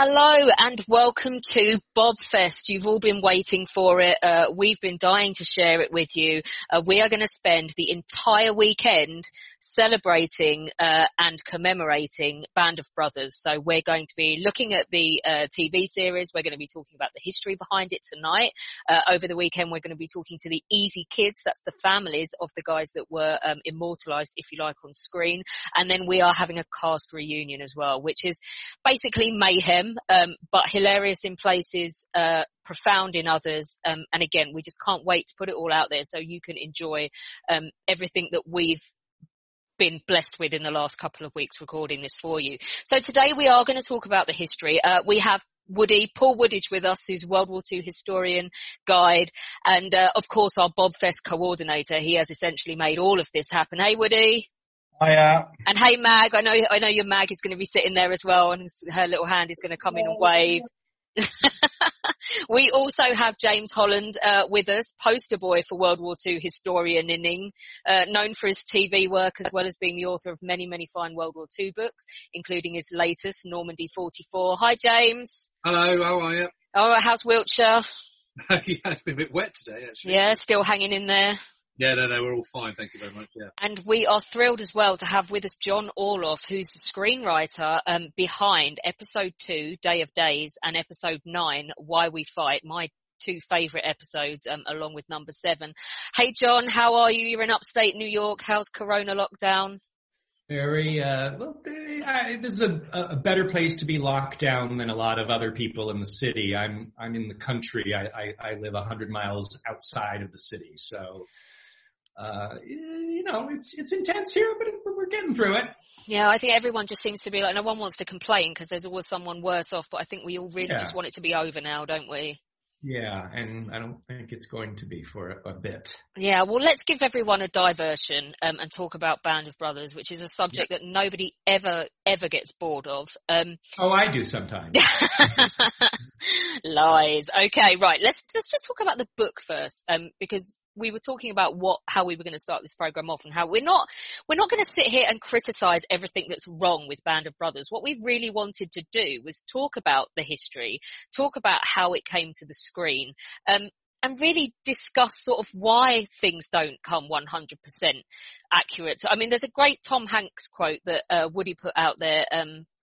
Hello and welcome to Bobfest. You've all been waiting for it. We've been dying to share it with you. We are going to spend the entire weekend celebrating and commemorating Band of Brothers. So we're going to be looking at the TV series. We're going to be talking about the history behind it tonight. Over the weekend, we're going to be talking to the Easy Kids. That's the families of the guys that were immortalised, if you like, on screen. And then we are having a cast reunion as well, which is basically mayhem. But hilarious in places, profound in others. And again, we just can't wait to put it all out there so you can enjoy everything that we've been blessed with in the last couple of weeks recording this for you. So today we are going to talk about the history. We have Paul Woodage with us, who's World War II historian, guide, and of course our Bobfest coordinator. He has essentially made all of this happen. Hey, Woody. Hiya. And hey, Mag, I know your Mag is going to be sitting there as well, and her little hand is going to come in and wave. We also have James Holland with us, poster boy for World War II historianing, known for his TV work as well as being the author of many, many fine World War II books, including his latest, Normandy 44. Hi, James. Hello, how are you? Oh, how's Wiltshire? Yeah, it's been a bit wet today, actually. Yeah, still hanging in there. Yeah, no, we're all fine. Thank you very much. Yeah. And we are thrilled as well to have with us John Orloff, who's the screenwriter behind episode 2, Day of Days, and episode 9, Why We Fight, my two favourite episodes, along with number 7. Hey, John, how are you? You're in upstate New York. How's Corona lockdown? This is a better place to be locked down than a lot of other people in the city. I'm in the country. I live 100 miles outside of the city, so... it's intense here, but we're getting through it. Yeah, I think everyone just seems to be like, no one wants to complain because there's always someone worse off, but I think we all really just want it to be over now, don't we? Yeah, and I don't think it's going to be for a bit. Yeah, well, let's give everyone a diversion and talk about Band of Brothers, which is a subject that nobody ever gets bored of. I do sometimes. Lies. Okay, right. Let's just talk about the book first, because we were talking about how we were going to start this program off and how we're not going to sit here and criticize everything that's wrong with Band of Brothers. What we really wanted to do was talk about the history, talk about how it came to the screen, and really discuss sort of why things don't come 100% accurate. I mean, there's a great Tom Hanks quote that Woody put out there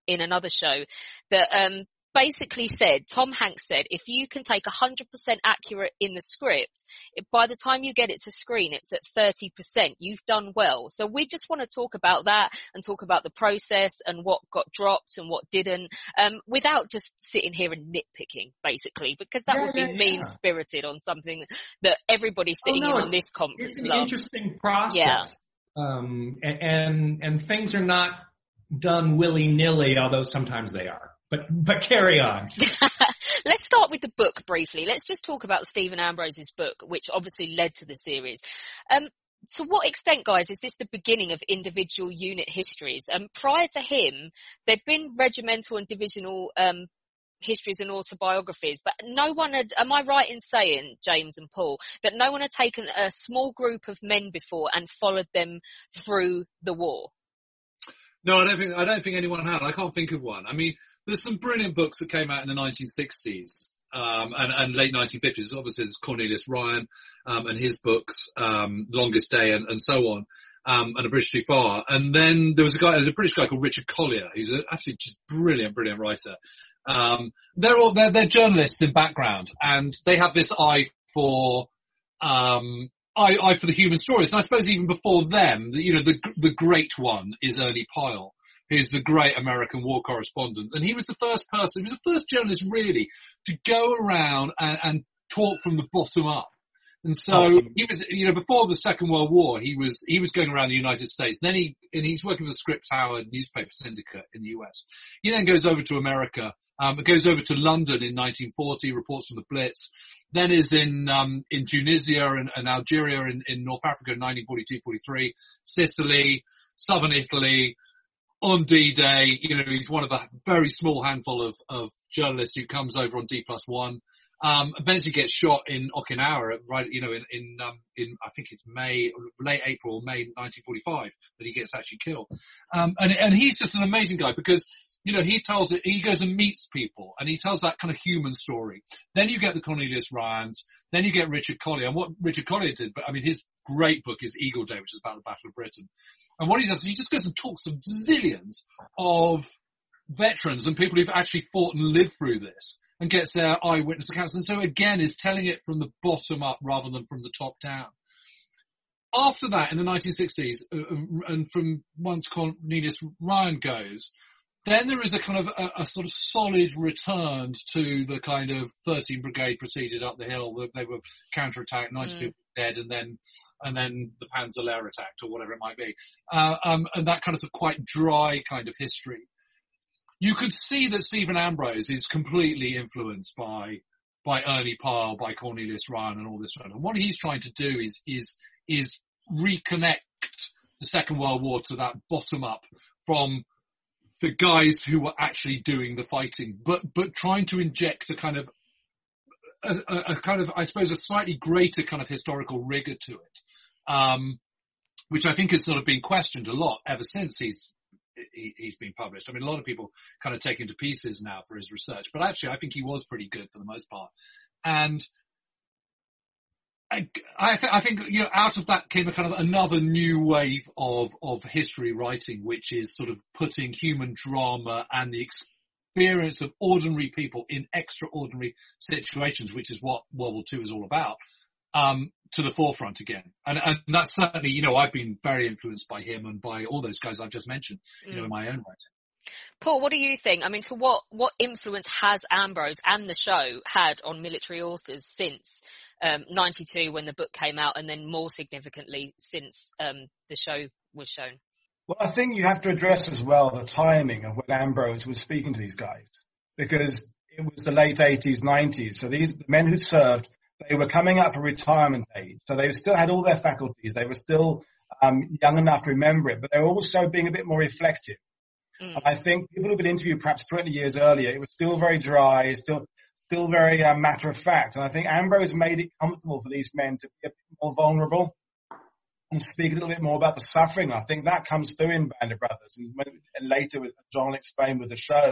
in another show that basically said, Tom Hanks said, if you can take 100% accurate in the script, by the time you get it to screen, it's at 30%. You've done well. So we just want to talk about that and talk about the process and what got dropped and what didn't, without just sitting here and nitpicking, basically, because that would be mean-spirited on something that everybody sitting in on this conference loves. It's an interesting process. Yeah. And things are not done willy-nilly, although sometimes they are. But carry on. Let's start with the book briefly. Let's just talk about Stephen Ambrose's book, which obviously led to the series. To what extent, guys, is this the beginning of individual unit histories? Prior to him, there'd been regimental and divisional histories and autobiographies, but no one had, am I right in saying, James and Paul, that no one had taken a small group of men before and followed them through the war? No, I don't think anyone had. I can't think of one. I mean, there's some brilliant books that came out in the 1960s and late 1950s. Obviously, there's Cornelius Ryan and his books, Longest Day and so on, and A Bridge Too Far. And then there's a British guy called Richard Collier, who's an absolutely just brilliant writer. They're journalists in background, and they have this eye for the human stories. And I suppose even before them, the great one is Ernie Pyle, who's the great American war correspondent. And he was the first person, he was the first journalist really to go around and talk from the bottom up. And so he was, before the Second World War, he was going around the United States. Then he's working with the Scripps Howard newspaper syndicate in the US. He then goes over to America. Goes over to London in 1940, reports from the Blitz. Then is in Tunisia and Algeria in North Africa in 1942-43, Sicily, southern Italy, on D-Day. He's one of a very small handful of journalists who comes over on D+1. Eventually gets shot in Okinawa, right? In I think it's late April, May 1945 that he gets actually killed. And he's just an amazing guy because you know, he tells it, he goes and meets people and he tells that kind of human story. Then you get the Cornelius Ryans, then you get Richard Collier, and what Richard Collier did, but I mean, his great book is Eagle Day, which is about the Battle of Britain. And what he does is he just goes and talks to zillions of veterans and people who've actually fought and lived through this and gets their eyewitness accounts. And so again, is telling it from the bottom up rather than from the top down. After that, in the 1960s, and from once Cornelius Ryan goes, then there is a kind of a sort of solid return to the kind of 13th Brigade proceeded up the hill. They were counterattacked, 90 people dead, and then the Panzer Lehr attacked or whatever it might be. And that kind of quite dry kind of history. You could see that Stephen Ambrose is completely influenced by Ernie Pyle, by Cornelius Ryan and all this stuff. And what he's trying to do is reconnect the Second World War to that bottom up from the guys who were actually doing the fighting, but trying to inject a kind of, I suppose a slightly greater kind of historical rigor to it. Which I think has sort of been questioned a lot ever since he's been published. I mean, a lot of people kind of take him to pieces now for his research, but actually I think he was pretty good for the most part. And I think, you know, out of that came a kind of another new wave of history writing, which is sort of putting human drama and the experience of ordinary people in extraordinary situations, which is what World War II is all about, to the forefront again. And that's certainly, you know, I've been very influenced by him and by all those guys I've just mentioned, you know, in my own writing. Paul, what do you think? I mean, to what influence has Ambrose and the show had on military authors since 92 when the book came out, and then more significantly since the show was shown? Well, I think you have to address as well the timing of when Ambrose was speaking to these guys, because it was the late 80s, 90s. So these men who served, they were coming up for retirement age. So they still had all their faculties. They were still young enough to remember it, but they were also being a bit more reflective. And I think people who've been interviewed perhaps 20 years earlier, it was still very dry, still very matter of fact. And I think Ambrose made it comfortable for these men to be a bit more vulnerable and speak a little bit more about the suffering. I think that comes through in Band of Brothers. And later, John explained with the show,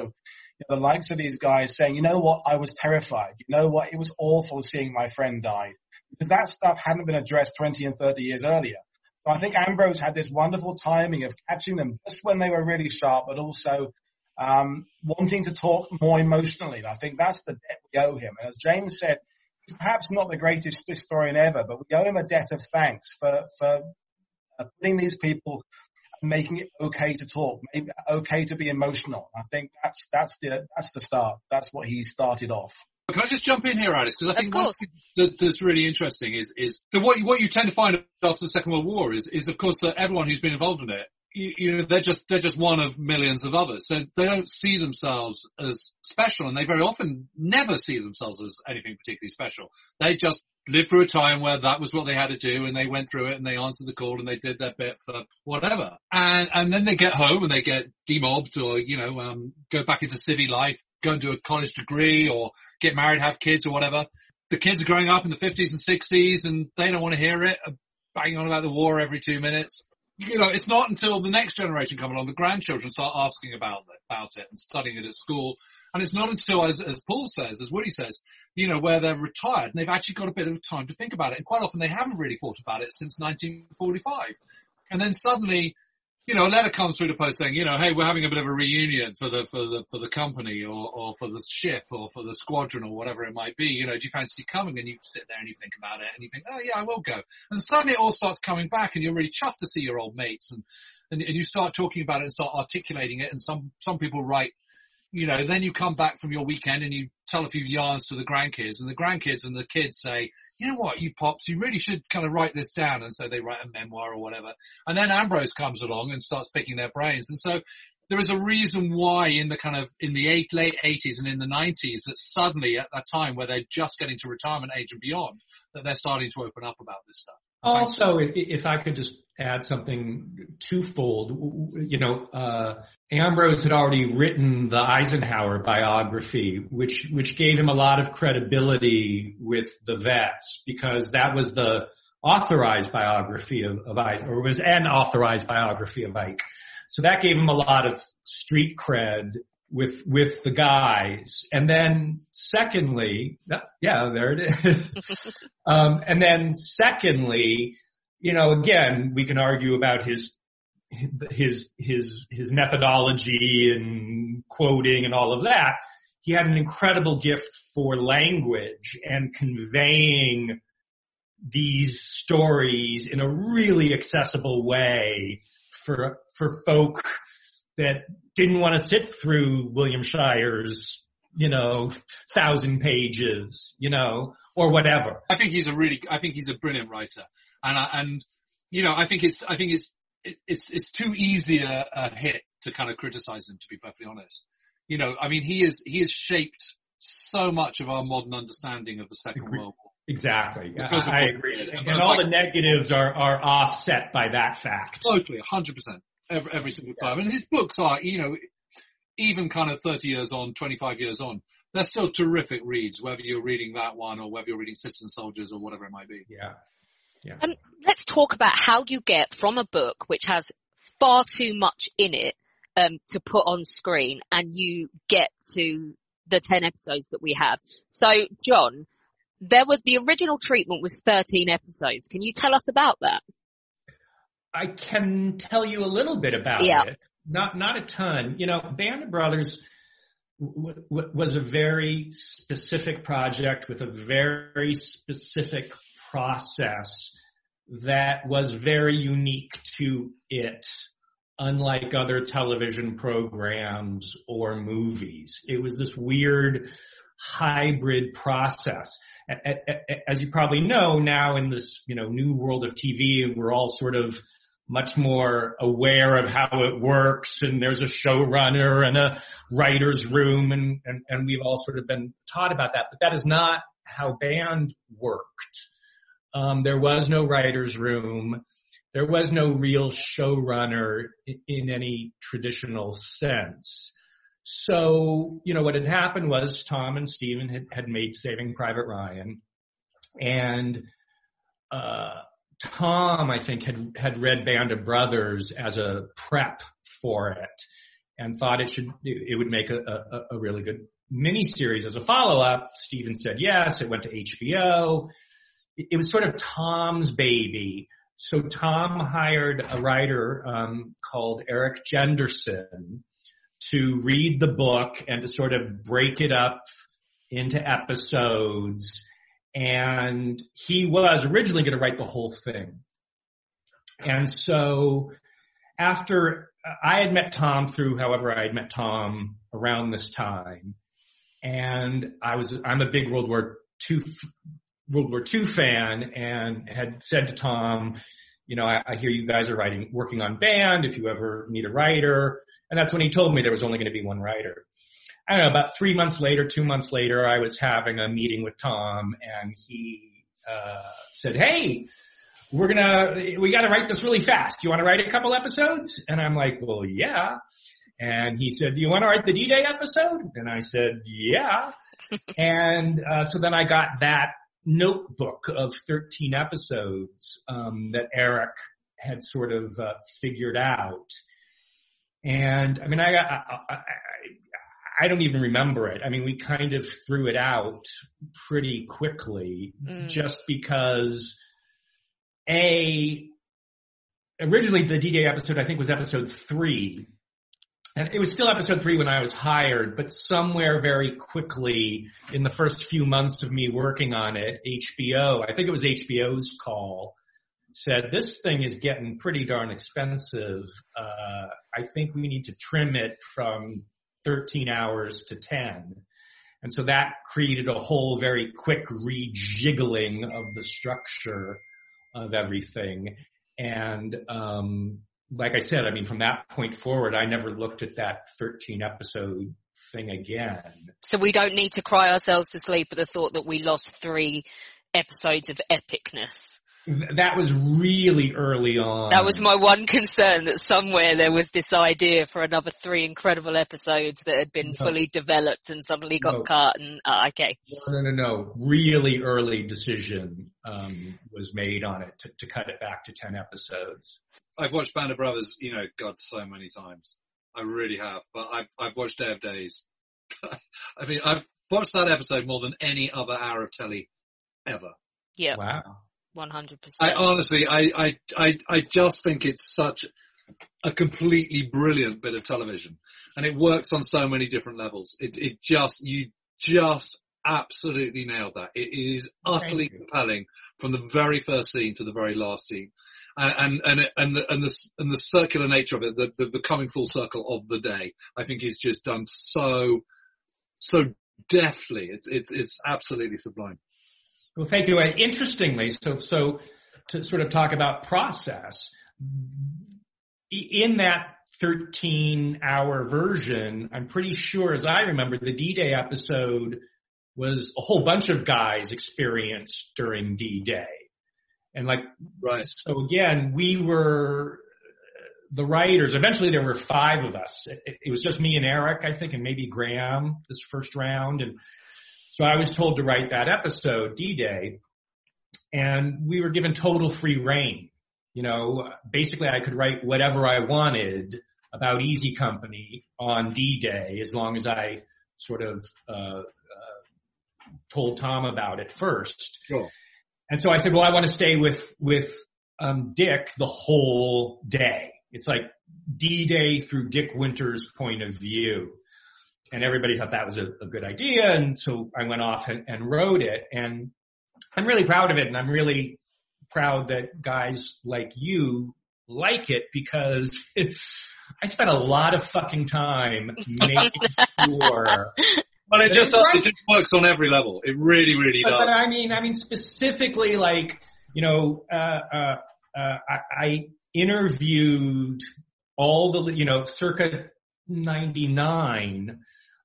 you know, the likes of these guys saying, you know what, I was terrified. You know what, it was awful seeing my friend die. Because that stuff hadn't been addressed 20 and 30 years earlier. So I think Ambrose had this wonderful timing of catching them just when they were really sharp, but also wanting to talk more emotionally. And I think that's the debt we owe him. And as James said, he's perhaps not the greatest historian ever, but we owe him a debt of thanks for putting these people and making it okay to talk, maybe okay to be emotional. I think that's the start. That's what he started off. Can I just jump in here, Alice? Because I think one thing that's really interesting is that what you tend to find after the Second World War is of course that everyone who's been involved in it, you know, they're just one of millions of others. So they don't see themselves as special, and they very often never see themselves as anything particularly special. They just lived through a time where that was what they had to do, and they went through it, and they answered the call, and they did their bit for whatever. And then they get home and they get demobbed, or, you know, go back into civvy life, go and do a college degree or get married, have kids or whatever. The kids are growing up in the 50s and 60s and they don't want to hear it, banging on about the war every 2 minutes. You know, it's not until the next generation come along, the grandchildren start asking about it and studying it at school. And it's not until, as Paul says, as Woody says, you know, where they're retired and they've actually got a bit of time to think about it. And quite often they haven't really thought about it since 1945. And then suddenly, you know, a letter comes through the post saying, you know, hey, we're having a bit of a reunion for the company or for the ship or for the squadron or whatever it might be. You know, do you fancy coming? And you sit there and you think about it and you think, oh yeah, I will go. And suddenly it all starts coming back and you're really chuffed to see your old mates and you start talking about it and start articulating it. And some people write, you know, then you come back from your weekend and you tell a few yarns to the grandkids, and the grandkids and the kids say, you know what, you pops, you really should kind of write this down. And so they write a memoir or whatever. And then Ambrose comes along and starts picking their brains. And so there is a reason why in the late 80s and in the 90s that suddenly at that time where they're just getting to retirement age and beyond, that they're starting to open up about this stuff. Also, if I could just add something twofold, you know, Ambrose had already written the Eisenhower biography, which gave him a lot of credibility with the vets, because that was the authorized biography of Ike, or was an authorized biography of Ike. So that gave him a lot of street cred with the guys. And then secondly, yeah, there it is. And then secondly, you know, again, we can argue about his methodology and quoting and all of that. He had an incredible gift for language and conveying these stories in a really accessible way for folk that didn't want to sit through William Shire's, 1,000 pages, or whatever. I think he's a brilliant writer. And I think it's too easy a hit to kind of criticize him, to be perfectly honest. He has shaped so much of our modern understanding of the Second World War. Exactly. I agree. And all the negatives are offset by that fact. Totally, 100%. Every single time. And his books are, even kind of 30 years on, 25 years on, they're still terrific reads, whether you're reading that one or whether you're reading Citizen Soldiers or whatever it might be. Yeah. Let's talk about how you get from a book which has far too much in it to put on screen, and you get to the 10 episodes that we have. So, John, the original treatment was 13 episodes. Can you tell us about that? I can tell you a little bit about it. Not a ton. Band of Brothers was a very specific project with a very specific process that was very unique to it, unlike other television programs or movies. It was this weird hybrid process. As you probably know now, in this, new world of TV, and we're all sort of much more aware of how it works, and there's a showrunner and a writer's room, and we've all sort of been taught about that. But that is not how Band worked. There was no writer's room. There was no real showrunner in any traditional sense. So, what had happened was Tom and Stephen had made Saving Private Ryan, and Tom, I think, had read Band of Brothers as a prep for it, and thought it would make a really good miniseries as a follow-up. Stephen said yes. It went to HBO. It was sort of Tom's baby. So Tom hired a writer called Eric Jenderson to read the book and to sort of break it up into episodes. And he was originally going to write the whole thing. And so after I had met Tom through, however I had met Tom around this time, and I'm a big World War II fan, and had said to Tom, I hear you guys are working on Band, if you ever need a writer. And that's when he told me there was only going to be one writer. I don't know, about 2 months later, I was having a meeting with Tom, and he said, hey, we got to write this really fast. Do you want to write a couple episodes? And I'm like, well, yeah. And he said, do you want to write the D-Day episode? And I said, yeah. And so then I got that notebook of 13 episodes that Eric had sort of figured out. And I mean, I don't even remember it. I mean, we kind of threw it out pretty quickly, just because originally the D-Day episode, I think, was episode 3, and it was still episode 3 when I was hired, but somewhere very quickly in the first few months of me working on it, HBO, I think it was HBO's call, said, this thing is getting pretty darn expensive. I think we need to trim it from 13 hours to 10. And so that created a whole very quick rejiggling of the structure of everything. And, like I said, I mean, from that point forward, I never looked at that 13-episode thing again. So we don't need to cry ourselves to sleep at the thought that we lost 3 episodes of epicness. That was really early on. That was my one concern, that somewhere there was this idea for another 3 incredible episodes that had been fully developed and suddenly got cut. And okay. No. Really early decision was made on it to cut it back to 10 episodes. I've watched Band of Brothers, God, so many times. I really have. But I've watched Day of Days. I mean, I've watched that episode more than any other hour of telly ever. Yeah. Wow. 100%. I honestly just think it's such a completely brilliant bit of television, and it works on so many different levels. You just absolutely nailed that. It is utterly compelling from the very first scene to the very last scene, and the circular nature of it, the coming full circle of the day, I think is just done so deftly. It's absolutely sublime. Well, thank you. And interestingly, so to sort of talk about process, in that 13-hour version, I'm pretty sure, as I remember, the D-Day episode was a whole bunch of guys experienced during D-Day. And right. So again, we were the writers. Eventually there were 5 of us. It was just me and Eric, I think, and maybe Graham this first round. And so I was told to write that episode, D-Day, and we were given total free reign. You know, basically I could write whatever I wanted about Easy Company on D-Day as long as I sort of, told Tom about it first. Sure. And so I said, well, I want to stay with Dick the whole day. It's like D-Day through Dick Winters' point of view. And everybody thought that was a good idea. And so I went off and wrote it. And I'm really proud of it. And I'm really proud that guys like you like it, because I spent a lot of fucking time making sure. But it just works on every level. It really, really does. But I mean specifically, I interviewed all the, circa 99,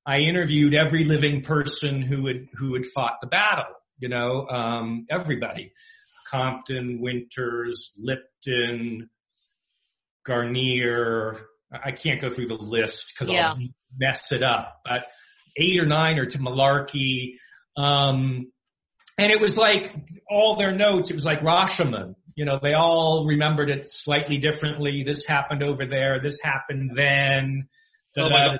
I interviewed every living person who had fought the battle, everybody. Compton, Winters, Lipton, Guarnere. I can't go through the list because I'll mess it up, but 8 or 9 are to Malarkey. And it was like all their notes, it was like Rashomon. They all remembered it slightly differently. This happened over there. This happened then. Oh my God.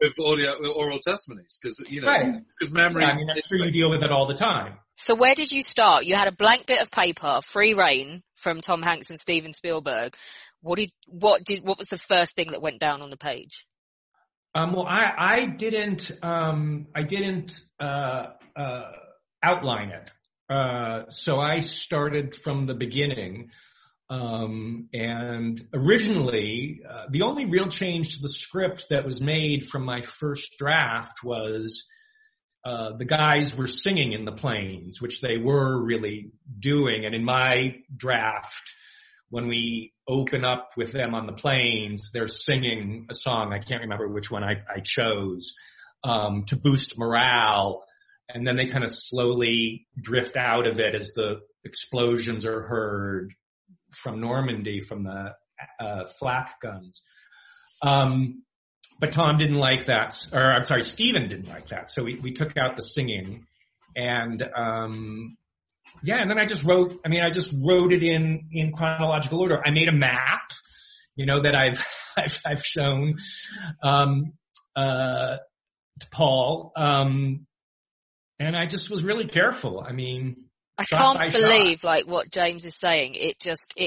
The problem with oral testimonies, because, because memory. Yeah, I'm sure you deal with it all the time. So where did you start? You had a blank bit of paper, free reign from Tom Hanks and Steven Spielberg. What was the first thing that went down on the page? Well, I didn't outline it. So I started from the beginning. And originally, the only real change to the script that was made from my first draft was, the guys were singing in the planes, which they were really doing. And in my draft, when we open up with them on the planes, they're singing a song. I can't remember which one I chose, to boost morale. And then they kind of slowly drift out of it as the explosions are heard from Normandy, from the flak guns. But Tom didn't like that, or I'm sorry, Stephen didn't like that. So we took out the singing, and and then I just wrote it in chronological order. I made a map, that I've shown to Paul. And I just was really careful. I mean, I can't believe what James is saying. It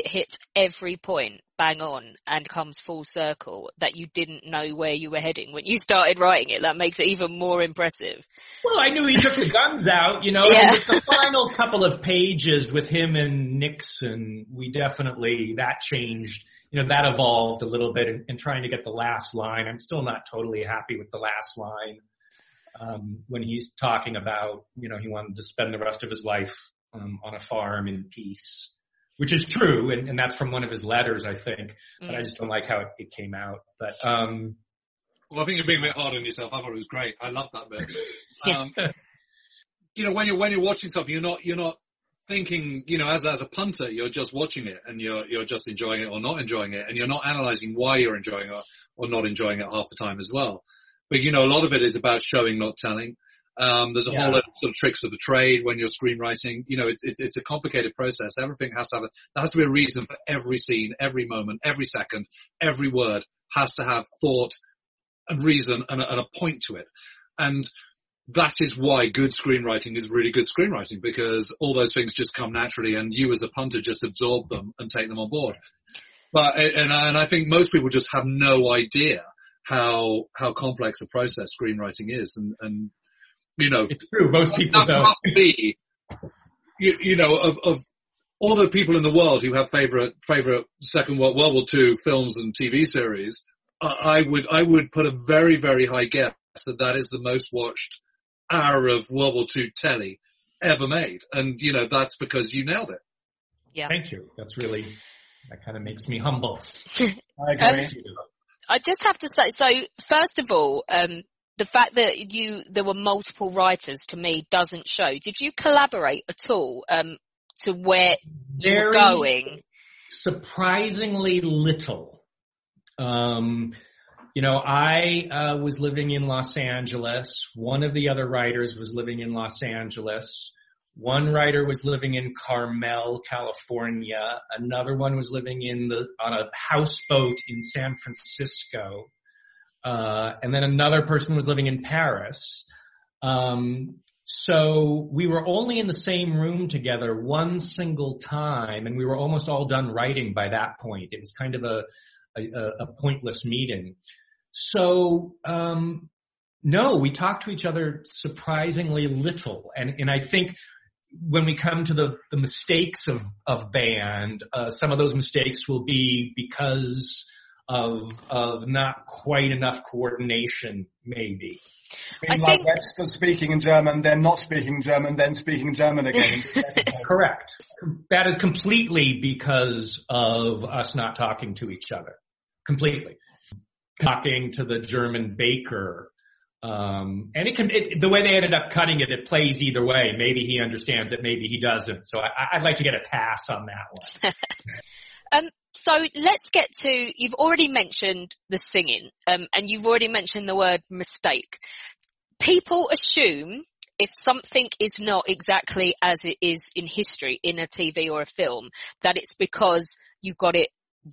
hits every point bang on and comes full circle, that you didn't know where you were heading when you started writing it. That makes it even more impressive. Well, I knew he took the guns out, Yeah. With the final couple of pages with him and Nixon, that changed, that evolved a little bit in trying to get the last line. I'm still not totally happy with the last line. When he's talking about, he wanted to spend the rest of his life on a farm in peace, which is true. And that's from one of his letters, I think. Mm. But I just don't like how it came out. But, well, I think you're being a bit hard on yourself. I thought it was great. I loved that bit. When you're watching something, you're not thinking, as a punter, you're just watching it, and you're just enjoying it or not enjoying it. And you're not analyzing why you're enjoying it or not enjoying it half the time as well. But, a lot of it is about showing, not telling. There's a whole lot of sort of tricks of the trade when you're screenwriting. You know, it's a complicated process. Everything has to have there has to be a reason for every scene, every moment, every second, every word has to have thought and reason and a point to it. And that is why good screenwriting is really good screenwriting, because all those things just come naturally and you as a punter just absorb them and take them on board. But, and I think most people just have no idea how complex a process screenwriting is. And, you know, it's true. Most people don't. Must be, you know, of all the people in the world who have favorite Second World War II films and TV series, I would put a very, very high guess that is the most watched hour of World War II telly ever made. And, you know, that's because you nailed it. Yeah. Thank you. That's really, that kind of makes me humble. I agree. I just have to say, so first of all, the fact that there were multiple writers to me doesn't show. Did you collaborate at all to where you were going? Surprisingly little. You know, I was living in Los Angeles. One of the other writers was living in Los Angeles. One writer was living in Carmel, California. Another one was living on a houseboat in San Francisco. And then another person was living in Paris. So we were only in the same room together one single time, and we were almost all done writing by that point. It was kind of a pointless meeting. So, no, we talked to each other surprisingly little. And I think when we come to the mistakes of Band, some of those mistakes will be because of not quite enough coordination, maybe. I mean, like Webster speaking in German, then not speaking German, then speaking German again. Correct. That is completely because of us not talking to each other. Completely. Talking to the German baker. And the way they ended up cutting it plays either way. Maybe he understands it, maybe he doesn't. So I'd like to get a pass on that one. So let's get to, you've already mentioned the singing, and you've already mentioned the word mistake. People assume if something is not exactly as it is in history, in a TV or a film, that it's because you got it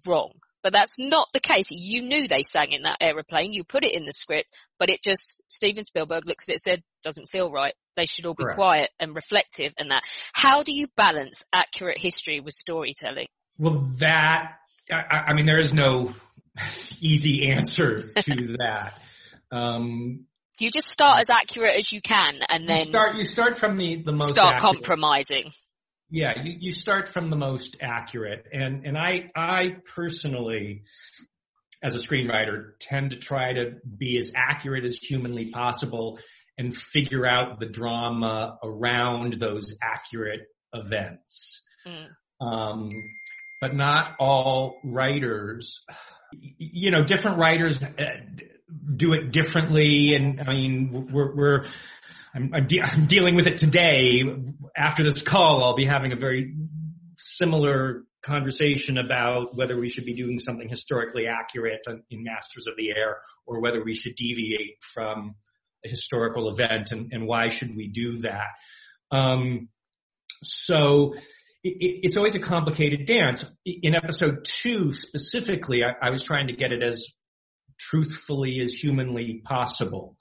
wrong. But that's not the case. You knew they sang in that aeroplane. You put it in the script, but it just, Steven Spielberg looks at it and said, doesn't feel right. They should all be quiet and reflective and that. How do you balance accurate history with storytelling? Well, I mean, there is no easy answer to that. You just start as accurate as you can, and then you start from the most start accurate. Compromising. Yeah, you start from the most accurate, and I personally, as a screenwriter, tend to try to be as accurate as humanly possible and figure out the drama around those accurate events. But not all writers, you know, different writers do it differently. And I mean, I'm dealing with it today. After this call, I'll be having a very similar conversation about whether we should be doing something historically accurate in Masters of the Air or whether we should deviate from a historical event and why should we do that? So it's always a complicated dance. In episode 2 specifically, I was trying to get it as truthfully as humanly possible.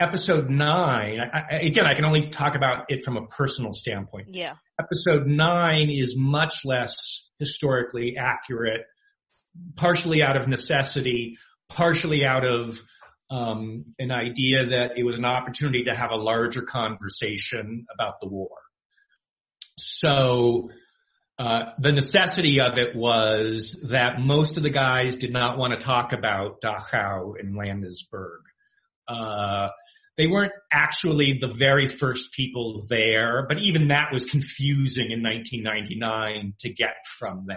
Episode 9, again, I can only talk about it from a personal standpoint. Yeah. Episode 9 is much less historically accurate, partially out of necessity, partially out of an idea that it was an opportunity to have a larger conversation about the war. So the necessity of it was that most of the guys did not want to talk about Dachau and Landsberg. They weren't actually the very first people there, but even that was confusing in 1999 to get from them.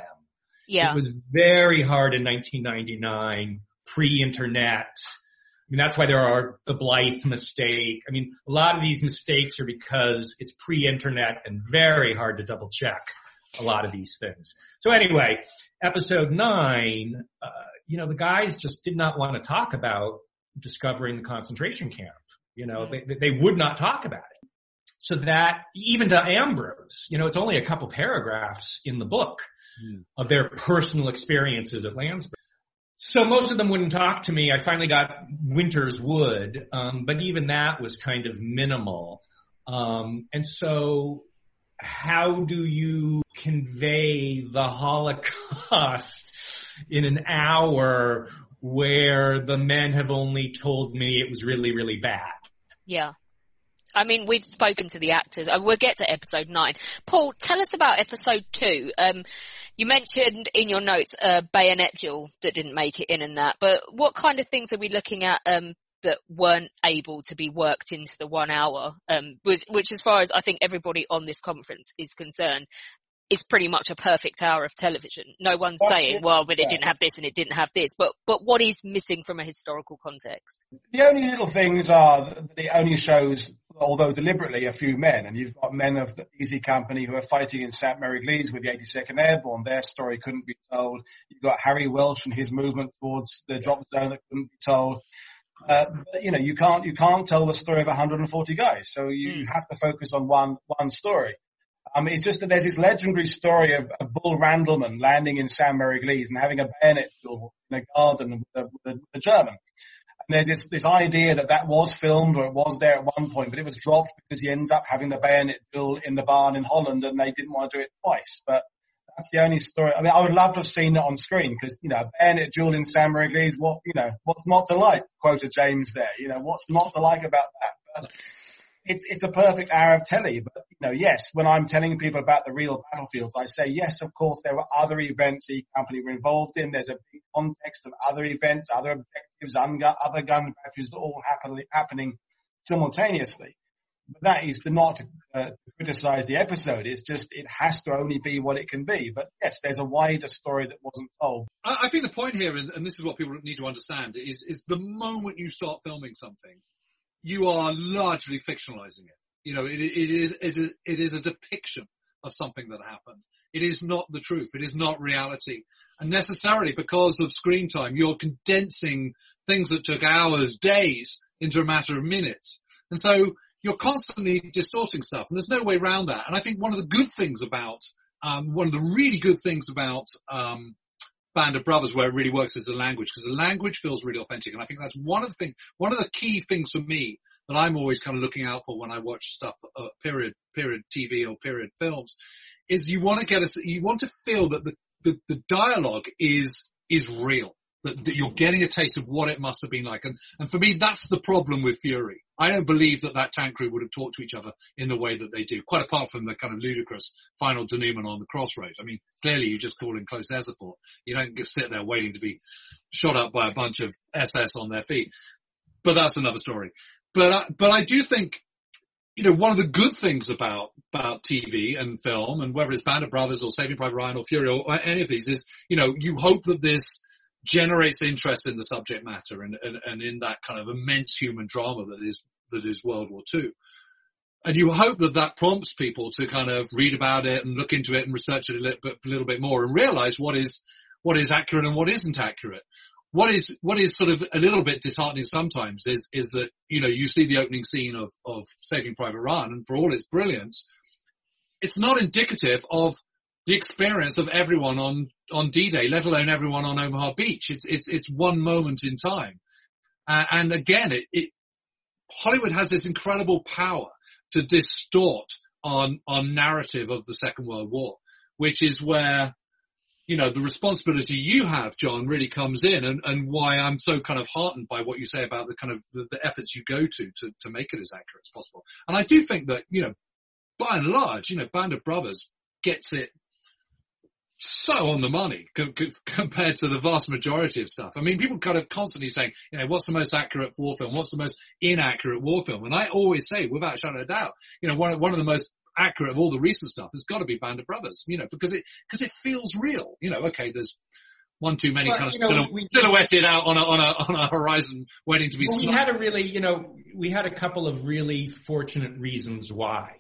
Yeah. It was very hard in 1999, pre-internet. I mean, that's why there are the Blythe mistake. I mean, a lot of these mistakes are because it's pre-internet and very hard to double check a lot of these things. So anyway, episode 9, you know, the guys just did not want to talk about discovering the concentration camp. You know, they would not talk about it. So that even to Ambrose, you know, it's only a couple paragraphs in the book of their personal experiences at Landsberg. So most of them wouldn't talk to me. I finally got Winters would, but even that was kind of minimal. And so how do you convey the Holocaust in an hour where the men have only told me it was really, really bad? Yeah. I mean, we've spoken to the actors. We'll get to episode 9. Paul, tell us about episode 2. You mentioned in your notes bayonet duel that didn't make it in and that, but what kind of things are we looking at that weren't able to be worked into the 1 hour, which as far as I think everybody on this conference is concerned, is pretty much a perfect hour of television. No one's saying, well, but it didn't have this and it didn't have this. But what is missing from a historical context? The only little things are that it only shows, although deliberately, a few men. And you've got men of the Easy Company who are fighting in Sainte-Mère-Église with the 82nd Airborne. Their story couldn't be told. You've got Harry Welsh and his movement towards the drop zone that couldn't be told. But, you know, you can't tell the story of 140 guys. So you have to focus on one story. It's just that there's this legendary story of Bull Randleman landing in Sainte-Mère-Église and having a bayonet duel in a garden with a German. And there's this idea that was filmed or it was there at one point, but it was dropped because he ends up having the bayonet duel in the barn in Holland and they didn't want to do it twice. But that's the only story. I mean, I would love to have seen it on screen because, you know, a bayonet duel in Sainte-Mère-Église, what's not to like, quoted James there. You know, what's not to like about that? But it's a perfect hour of telly, but you know, yes, when I'm telling people about the real battlefields, I say, yes, of course, there were other events the company were involved in. There's a big context of other events, other objectives, other gun batches that all happening simultaneously. But that is not to criticize the episode. It's just, it has to only be what it can be. But yes, there's a wider story that wasn't told. I think the point here, and this is what people need to understand, is the moment you start filming something, you are largely fictionalizing it. You know, it is a depiction of something that happened. It is not the truth. It is not reality. And necessarily because of screen time, you're condensing things that took hours, days into a matter of minutes. And so you're constantly distorting stuff and there's no way around that. And I think one of the really good things about, Band of Brothers, where it really works is the language, because the language feels really authentic. And I think that's one of the key things for me that I'm always kind of looking out for when I watch stuff, period TV or period films, is you want to feel that the dialogue is real, that you're getting a taste of what it must have been like. And for me, that's the problem with Fury. I don't believe that tank crew would have talked to each other in the way that they do, quite apart from the kind of ludicrous final denouement on the crossroads. I mean, clearly you just call in close air support. You don't just sit there waiting to be shot up by a bunch of SS on their feet. But that's another story. But I do think, you know, one of the good things about TV and film, and whether it's Band of Brothers or Saving Private Ryan or Fury or any of these, is, you know, you hope that this generates interest in the subject matter and in that kind of immense human drama that is World War II. And you hope that prompts people to kind of read about it and look into it and research it a little bit more and realize what is accurate and what isn't accurate. What is sort of a little bit disheartening sometimes is that, you know, you see the opening scene of Saving Private Ryan, and for all its brilliance, it's not indicative of the experience of everyone on D-Day, let alone everyone on Omaha Beach. It's one moment in time. And again, Hollywood has this incredible power to distort our narrative of the Second World War, which is where, you know, the responsibility you have, John, really comes in, and why I'm so kind of heartened by what you say about the kind of the efforts you go to make it as accurate as possible. And I do think that, you know, by and large, you know, Band of Brothers gets it so on the money compared to the vast majority of stuff. I mean, people kind of constantly saying, you know, what's the most accurate war film? What's the most inaccurate war film? And I always say, without a shadow of a doubt, you know, one of the most accurate of all the recent stuff has got to be Band of Brothers, you know, because it feels real. You know, okay, there's one too many silhouetted out on a horizon waiting to be. Well, we had a couple of really fortunate reasons why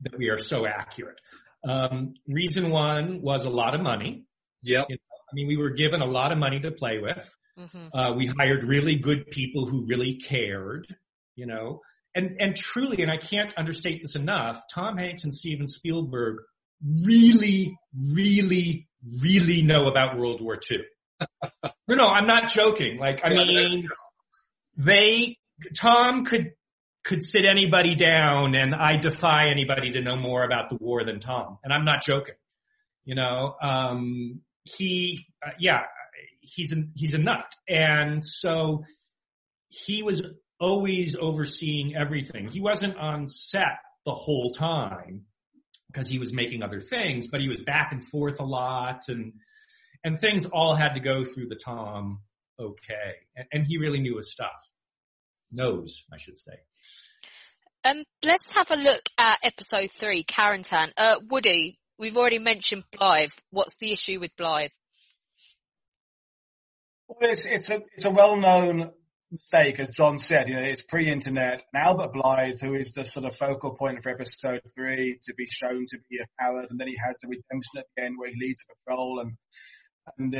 that we are so accurate. Reason one was a lot of money. Yep. You know, I mean, we were given a lot of money to play with. Mm-hmm. We hired really good people who really cared. you know. And truly, and I can't understate this enough, Tom Hanks and Steven Spielberg really, really, really know about World War II. No, I'm not joking. Like, I mean, Tom could sit anybody down, and I defy anybody to know more about the war than Tom. And I'm not joking. You know, he's a nut. And so he was always overseeing everything. He wasn't on set the whole time because he was making other things, but he was back and forth a lot, and things all had to go through the Tom okay. And he really knew his stuff. Knows, I should say. Let's have a look at episode 3, Carentan. Woody, we've already mentioned Blythe. What's the issue with Blythe? Well, it's a well-known mistake, as John said. You know, it's pre-internet. And Albert Blythe, who is the sort of focal point for episode 3, to be shown to be a coward, and then he has the redemption at the end where he leads a patrol and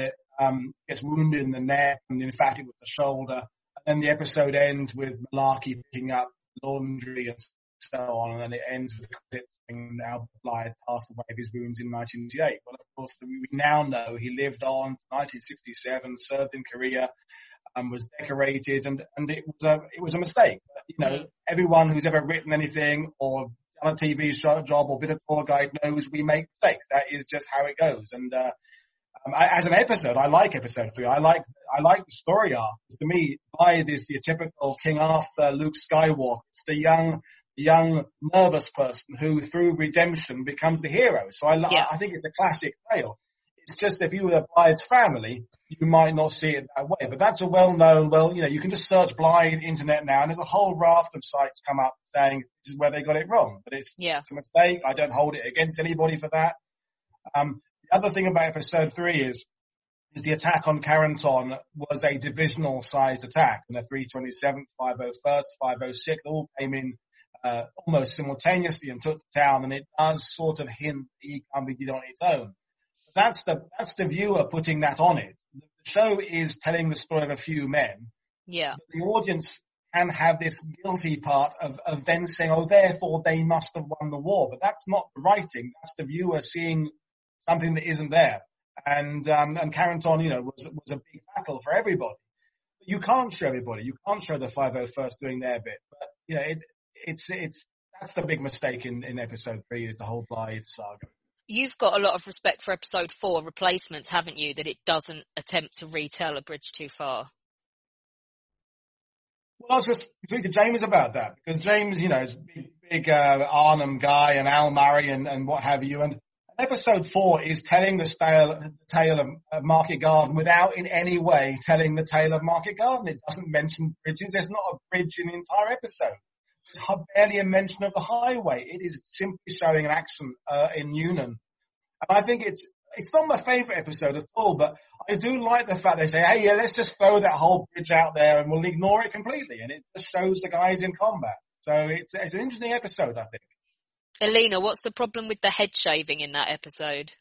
gets wounded in the neck, and in fact it was the shoulder. And the episode ends with Malarkey picking up laundry and so on, and then it ends with the credits saying Albert Blythe passed away of his wounds in 1988. Well, of course, we now know he lived on 1967, served in Korea, and was decorated, and it was a mistake. You know, everyone who's ever written anything or done a TV show job or been a tour guide knows we make mistakes. That is just how it goes. And as an episode, I like episode 3. I like the story arc. Because to me, Blythe is the typical King Arthur, Luke Skywalker. It's the young, nervous person who, through redemption, becomes the hero. So I think it's a classic tale. It's just if you were Blythe's family, you might not see it that way. But that's a well-known, you know, you can just search Blythe internet now, and there's a whole raft of sites come up saying this is where they got it wrong. But it's a mistake. I don't hold it against anybody for that. The other thing about episode 3 is the attack on Carentan was a divisional sized attack, and the 327th, 501st, 506th all came in almost simultaneously and took the town, and it does sort of hint that Easy Company did on its own. But that's the viewer putting that on it. The show is telling the story of a few men. Yeah. The audience can have this guilty part of then saying, oh, therefore they must have won the war. But that's not the writing, that's the viewer seeing something that isn't there. And Carentan, you know, was a big battle for everybody. But you can't show everybody. You can't show the 501st doing their bit. But, you know, that's the big mistake in episode 3 is the whole Blythe saga. You've got a lot of respect for episode 4, Replacements, haven't you, that it doesn't attempt to retell A Bridge Too Far? Well, I was just speaking to James about that, because James, you know, is a big Arnhem guy and Al Murray and what have you, and episode 4 is telling the tale of Market Garden without in any way telling the tale of Market Garden. It doesn't mention bridges. There's not a bridge in the entire episode. There's barely a mention of the highway. It is simply showing an action in Newnan. And I think it's not my favourite episode at all, but I do like the fact they say, hey, yeah, let's just throw that whole bridge out there and we'll ignore it completely. And it just shows the guys in combat. So it's an interesting episode, I think. Alina, what's the problem with the head shaving in that episode?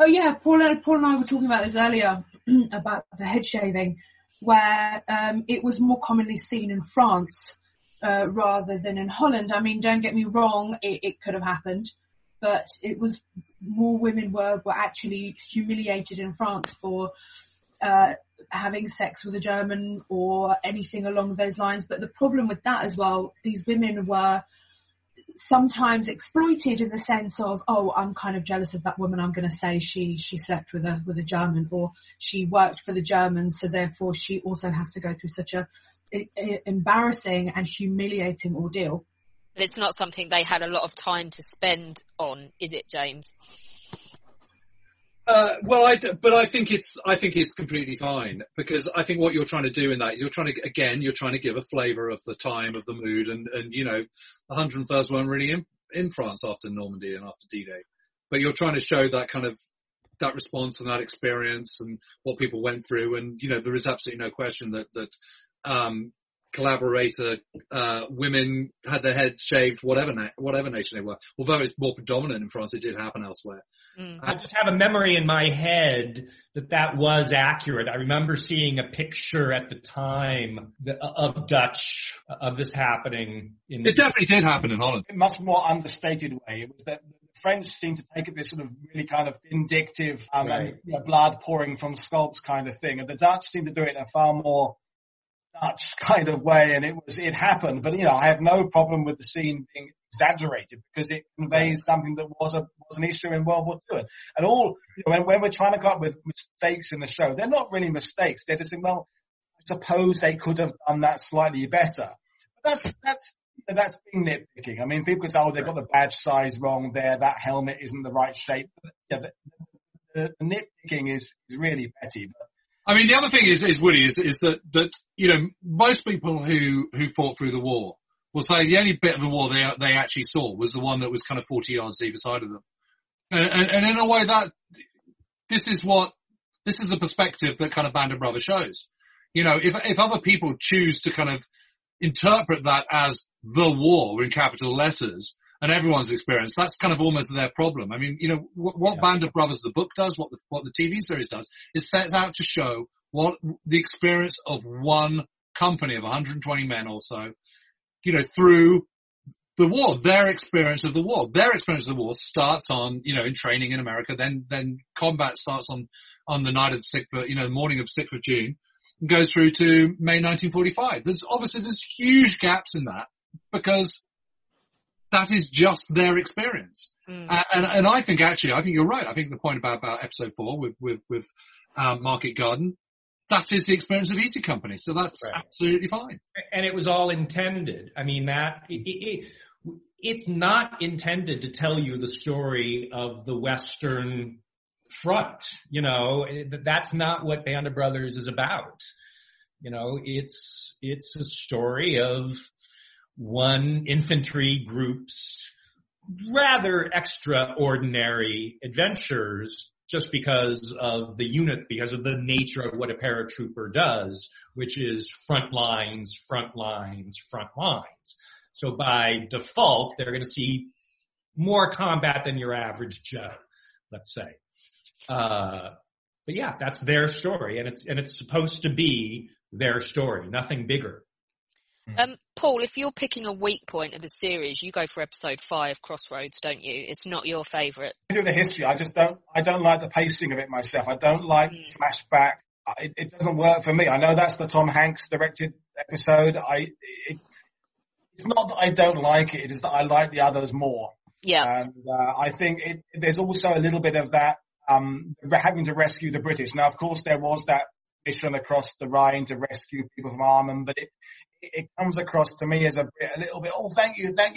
Oh, yeah, Paul and I were talking about this earlier, about the head shaving, where it was more commonly seen in France rather than in Holland. I mean, don't get me wrong, it could have happened, but it was more women were actually humiliated in France for having sex with a German or anything along those lines. But the problem with that as well, these women were sometimes exploited in the sense of, oh, I'm kind of jealous of that woman. I'm going to say she slept with a German, or she worked for the Germans, so therefore she also has to go through such a embarrassing and humiliating ordeal. But it's not something they had a lot of time to spend on, is it, James? I think it's completely fine, because I think what you're trying to do in that, you're trying to give a flavour of the time, of the mood, and you know, the 101st weren't really in France after Normandy and after D-Day, but you're trying to show that kind of, that response and that experience and what people went through, and you know, there is absolutely no question that collaborator, women had their heads shaved, whatever nation they were. Although it's more predominant in France, it did happen elsewhere. Mm. I just have a memory in my head that was accurate. I remember seeing a picture at the time of this happening. It definitely did happen in Holland. In a much more understated way. It was that French seem to take it this sort of really kind of vindictive, right, and, you know, blood pouring from sculpts kind of thing. And the Dutch seem to do it in a far more Dutch kind of way. And it happened. But, you know, I have no problem with the scene being exaggerated because it conveys something that was an issue in World War II. And all, you know, when we're trying to come up with mistakes in the show, they're not really mistakes. They're just saying, well, I suppose they could have done that slightly better. But that's being nitpicking. I mean, people could say, oh, they've got the badge size wrong there. That helmet isn't the right shape. But, yeah, the nitpicking is really petty. But, I mean, the other thing is Woody, is that, you know, most people who fought through the war will say the only bit of the war they actually saw was the one that was kind of 40 yards either side of them. And in a way that, this is the perspective that kind of Band of Brothers shows. You know, if other people choose to kind of interpret that as the war in capital letters and everyone's experience, that's kind of almost their problem. I mean, you know, what Band of Brothers the book does, what the TV series does, is sets out to show what the experience of one company of 120 men or so, you know, through the war, their experience of the war. Their experience of the war starts on, you know, in training in America, then combat starts on the night of the 6th, you know, the morning of 6th of June, and goes through to May 1945. There's huge gaps in that because that is just their experience. Mm. And I think actually, you're right. I think the point about episode 4 with Market Garden, that is the experience of Easy Company. So that's right. Absolutely fine. And it was all intended. I mean, it's not intended to tell you the story of the Western Front. You know, that's not what Band of Brothers is about. You know, it's a story of one infantry group's rather extraordinary adventures, just because of the unit, because of the nature of what a paratrooper does, which is front lines, front lines, front lines. So by default, they're going to see more combat than your average Joe, let's say. But yeah, that's their story, and it's supposed to be their story, nothing bigger. Paul, if you're picking a weak point of the series, you go for episode 5, Crossroads, don't you? It's not your favourite. I do the history. I don't like the pacing of it myself. I don't like flashback. It doesn't work for me. I know that's the Tom Hanks directed episode. It's not that I don't like it. It is that I like the others more. Yeah. And I think there's also a little bit of that having to rescue the British. Now, of course, there was that mission across the Rhine to rescue people from Arnhem, but it comes across to me as a little bit, oh, thank you, God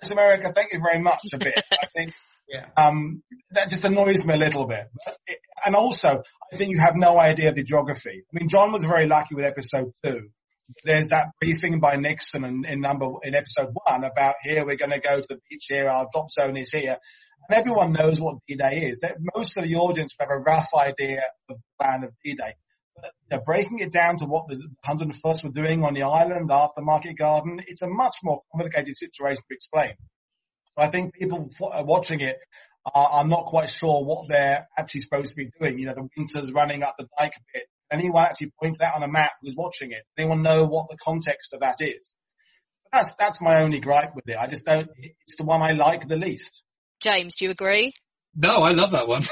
bless America, thank you very much, a bit. I think that just annoys me a little bit. And also, I think you have no idea of the geography. I mean, John was very lucky with episode 2. There's that briefing by Nixon in episode 1 about here, we're going to go to the beach here, our drop zone is here. And everyone knows what D-Day is. Most of the audience have a rough idea of the plan of D-Day. They're breaking it down to what the 101st were doing on the island after Market Garden. It's a much more complicated situation to explain. So I think people watching it are not quite sure what they're actually supposed to be doing. You know, the Winters running up the Dyke a bit. Anyone actually point that on a map who's watching it? Anyone know what the context of that is? But that's my only gripe with it. I just don't. It's the one I like the least. James, do you agree? No, I love that one.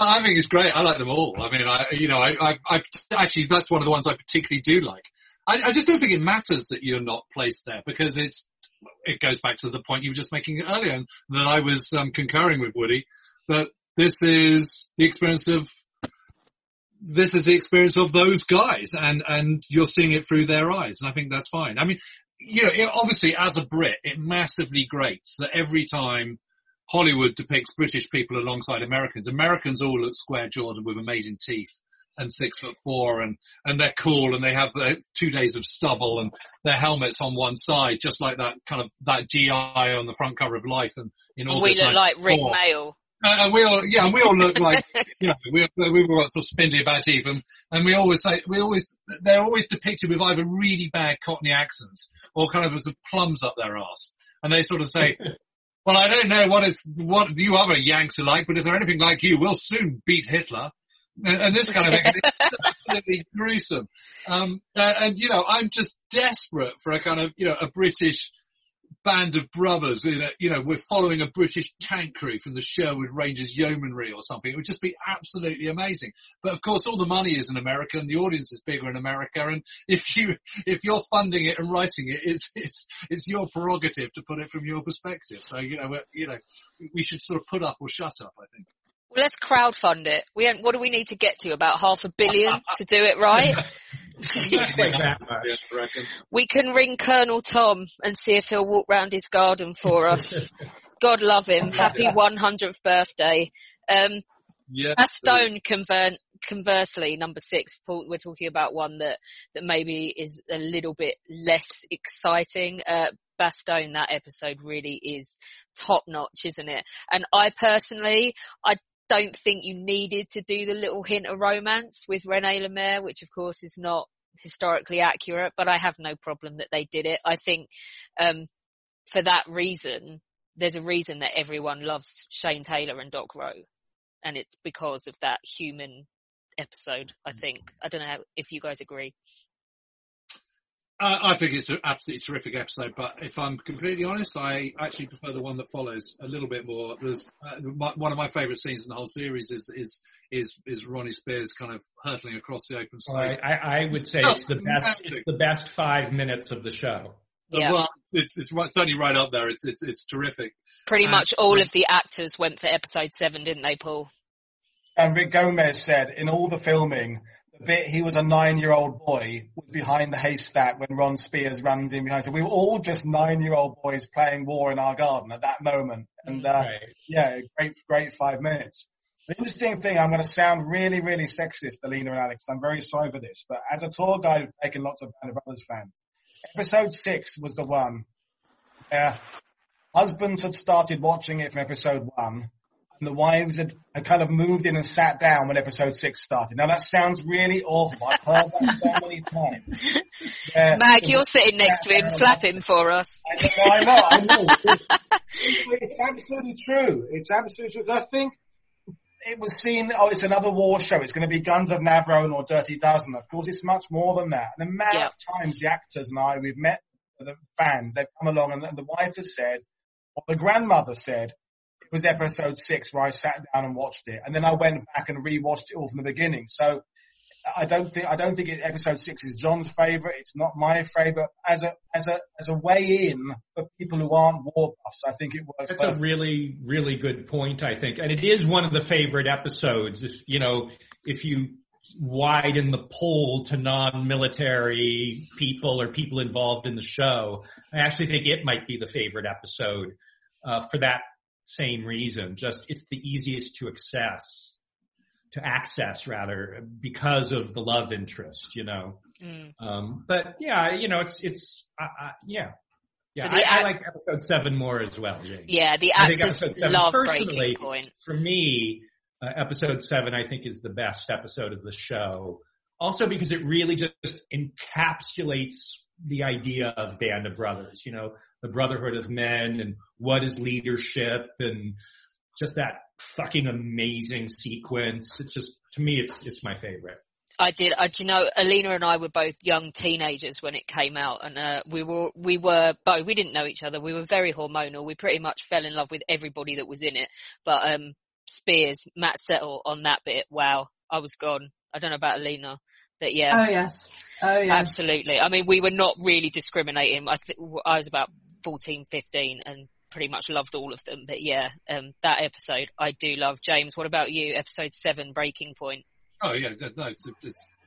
I think it's great. I like them all. I mean, I actually, that's one of the ones I particularly do like. I just don't think it matters that you're not placed there because it goes back to the point you were just making earlier and that I was concurring with Woody, that this is the experience of those guys and you're seeing it through their eyes. And I think that's fine. I mean, you know, obviously as a Brit, it massively grates that every time Hollywood depicts British people alongside Americans. Americans all look square-jawed with amazing teeth and 6'4", and they're cool and they have 2 days of stubble and their helmets on one side, just like that kind of that GI on the front cover of Life. And we look like Rick Mayall. We all look like, you know, we've all got sort of spindly about even, and we always say, they're always depicted with either really bad Cockney accents or kind of as plums up their arse. And they sort of say, well, I don't know what you other Yanks are like, but if they're anything like you, we'll soon beat Hitler. And this kind of thing is absolutely gruesome. And you know, I'm just desperate for a kind of, you know, a British Band of Brothers, you know, we're following a British tank crew from the Sherwood Rangers Yeomanry or something. It would just be absolutely amazing. But of course, all the money is in America, and the audience is bigger in America. And if you're funding it and writing it, it's your prerogative to put it from your perspective. So we should sort of put up or shut up, I think. Well, let's crowdfund it. What do we need to get to? About 500 million to do it right? We can ring Colonel Tom and see if he'll walk round his garden for us. God love him. Happy 100th birthday. Bastogne, conversely, number 6, we're talking about one that maybe is a little bit less exciting. Bastogne, that episode really is top notch, isn't it? And I personally, don't think you needed to do the little hint of romance with René Lemaire, which of course is not historically accurate, but I have no problem that they did it. I think, for that reason, there's a reason that everyone loves Shane Taylor and Doc Rowe. And it's because of that human episode, I think. I don't know if you guys agree. I think it's an absolutely terrific episode, but if I'm completely honest, I actually prefer the one that follows a little bit more. There's one of my favourite scenes in the whole series is Ronnie Spears kind of hurtling across the open stage. Well, I would say it's the best 5 minutes of the show. Yeah. Well, it's certainly right up there. It's terrific. Pretty much all of the actors went for episode 7, didn't they, Paul? And Rick Gomez said in all the filming, bit he was a 9-year-old boy was behind the haystack when Ron Spears runs in behind. So we were all just 9-year-old boys playing war in our garden at that moment. And great 5 minutes. The interesting thing, I'm going to sound really, really sexist, Alina and Alex, and I'm very sorry for this, but as a tour guide who's taken lots of Band of Brothers fans, episode 6 was the one where husbands had started watching it from episode 1. And the wives had kind of moved in and sat down when episode 6 started. Now that sounds really awful. I've heard that so many times. Mag, you're sitting next to him, slap him for us. I know. It's absolutely true. It's absolutely true. I think it was seen, it's another war show. It's going to be Guns of Navarone or Dirty Dozen. Of course, it's much more than that. And the amount of times the actors and we've met the fans, they've come along and the wife has said, or the grandmother said, it was episode 6 where I sat down and watched it, and then I went back and rewatched it all from the beginning. So I don't think episode 6 is John's favourite. It's not my favourite. As a way in for people who aren't war buffs, I think it works. That's a really, really good point, I think, and it is one of the favourite episodes. If you widen the poll to non-military people or people involved in the show, I actually think it might be the favourite episode for that same reason. Just it's the easiest to access because of the love interest, So I like episode 7 more as well. The actors love breaking point. For me, episode 7 I think is the best episode of the show, also because it really just encapsulates the idea of Band of Brothers, the brotherhood of men and what is leadership, and just that fucking amazing sequence. It's just, to me, it's my favorite. Alina and I were both young teenagers when it came out, and we didn't know each other. We were very hormonal. We pretty much fell in love with everybody that was in it. But Spears, Matt Settle on that bit, wow, I was gone. I don't know about Alina. That, yeah. Oh, yes. Oh, yeah. Absolutely. I mean, we were not really discriminating. I was about 14, 15 and pretty much loved all of them. But yeah, that episode I do love. James, what about you? Episode 7, Breaking Point. Oh, yeah. No,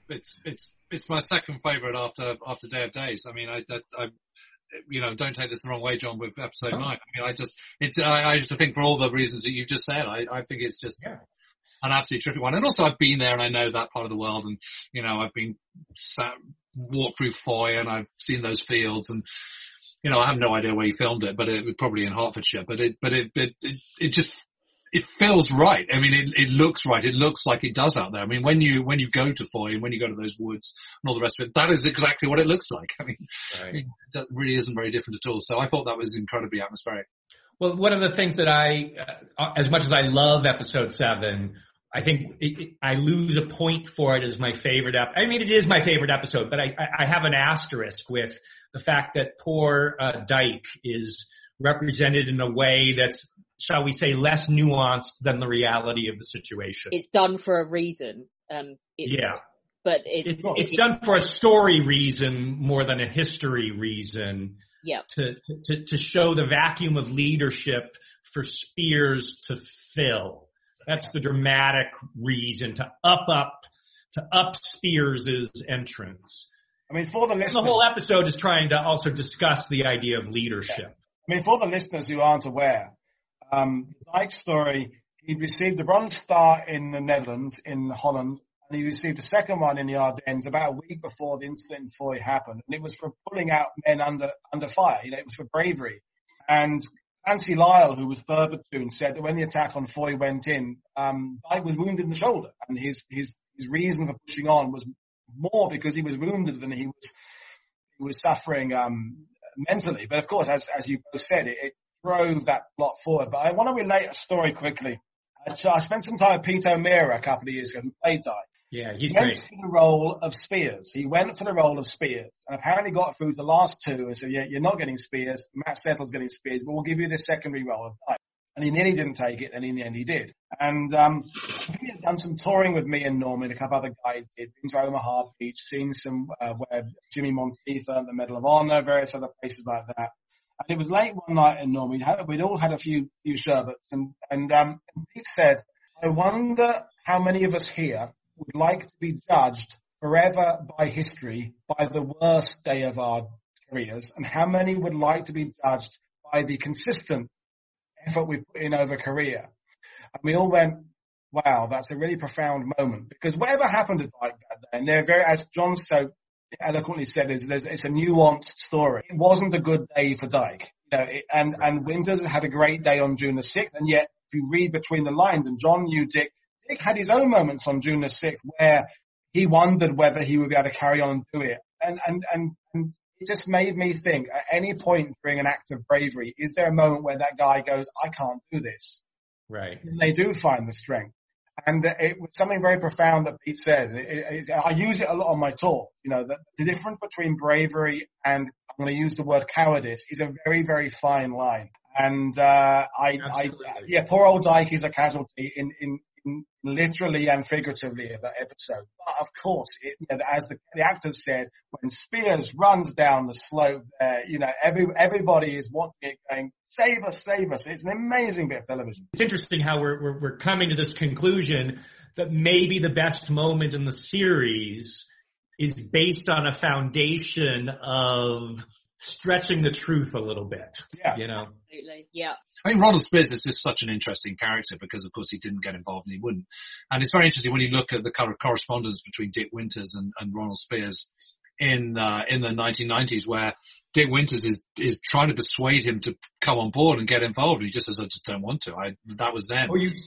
it's my second favourite after Day of Days. I mean, don't take this the wrong way, John, with episode 9. I mean, I just think for all the reasons that you've just said, I think it's just... Yeah. An absolutely terrific one. And also I've been there and I know that part of the world, and, I've been walked through Foy and I've seen those fields, and, I have no idea where he filmed it, but it was probably in Hertfordshire, but it just, it feels right. I mean, it looks right. It looks like it does out there. I mean, when you go to Foy and when you go to those woods and all the rest of it, that is exactly what it looks like. I mean, right. That really isn't very different at all. So I thought that was incredibly atmospheric. Well, one of the things that I, as much as I love episode 7, I think I lose a point for it as my favorite I mean, it is my favorite episode, but I have an asterisk with the fact that poor Dyke is represented in a way that's, shall we say, less nuanced than the reality of the situation. It's done for a reason. But it's done for a story reason more than a history reason. Yeah. To show the vacuum of leadership for Spears to fill. That's the dramatic reason to up Spears' entrance. I mean, for the listeners, and the whole episode is trying to also discuss the idea of leadership. Yeah. I mean, for the listeners who aren't aware, Dyke's story, he received a Bronze Star in the Netherlands, in Holland, and he received a second one in the Ardennes about a week before the incident in Foy happened. And it was for pulling out men under fire. You know, it was for bravery. And Nancy Lyle, who was third platoon, said that when the attack on Foy went in, Dyke was wounded in the shoulder, and his reason for pushing on was more because he was wounded than he was suffering mentally. But of course, as you both said, it drove that plot forward. But I want to relate a story quickly. So I spent some time with Pete O'Meara a couple of years ago, who played Dyke. Yeah, he's great. He went for the role of Spears. And apparently got through the last two and said, yeah, you're not getting Spears. Matt Settle's getting Spears, but we'll give you this secondary role of Dyke. And he nearly didn't take it, and in the end he did. And he had done some touring with me and Norman, a couple other guys. He'd been to Omaha Beach, seen some where Jimmy Monteith earned the Medal of Honor, various other places like that. And it was late one night in Norman. We'd all had a few sherbets, and Pete said, I wonder how many of us here would like to be judged forever by history by the worst day of our careers, and how many would like to be judged by the consistent effort we've put in over career. And we all went, wow, that's a really profound moment, because whatever happened to Dyke that day, and they're very, as John so eloquently said, it's a nuanced story. It wasn't a good day for Dyke. You know, and Winters had a great day on June the 6th, and yet if you read between the lines, and John knew Dick had his own moments on June the 6th where he wondered whether he would be able to carry on and do it. And it just made me think, at any point during an act of bravery, is there a moment where that guy goes, I can't do this? Right. And they do find the strength. And it was something very profound that Pete said. I use it a lot on my talk. You know, that the difference between bravery and, I'm going to use the word cowardice, is a very, very fine line. And poor old Dyke is a casualty in literally and figuratively of that episode. But of course, as the actors said, when Spears runs down the slope, everybody is watching it going, save us, save us. It's an amazing bit of television. It's interesting how we're coming to this conclusion that maybe the best moment in the series is based on a foundation of stretching the truth a little bit. Yeah. You know? Absolutely. Yeah. I mean, Ronald Spears is just such an interesting character because, of course, he didn't get involved and he wouldn't. And it's very interesting when you look at the kind of correspondence between Dick Winters and Ronald Spears in the 1990s, where Dick Winters is trying to persuade him to come on board and get involved. He just says, I just don't want to. That was then. Oh, you've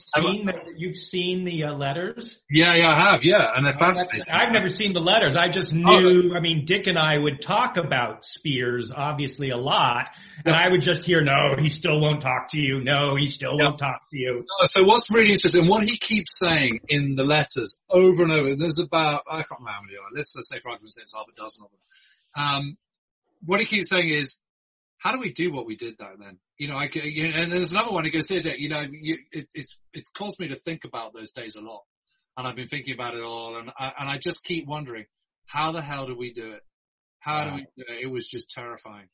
seen the letters? Yeah, I have. Yeah. And I've never seen the letters. I just knew, Dick and I would talk about Spears obviously a lot. And I would just hear, no, he still won't talk to you. No, he still won't talk to you. So what's really interesting, what he keeps saying in the letters over and over, there's about, I can't remember how many are, let's say for argument's sake, it's half a dozen of them. What he keeps saying is, how do we do what we did back then? And there's another one, he goes, dear Dick, it's caused me to think about those days a lot. And I've been thinking about it all. And I just keep wondering, how the hell do we do it? How do we do it? It was just terrifying.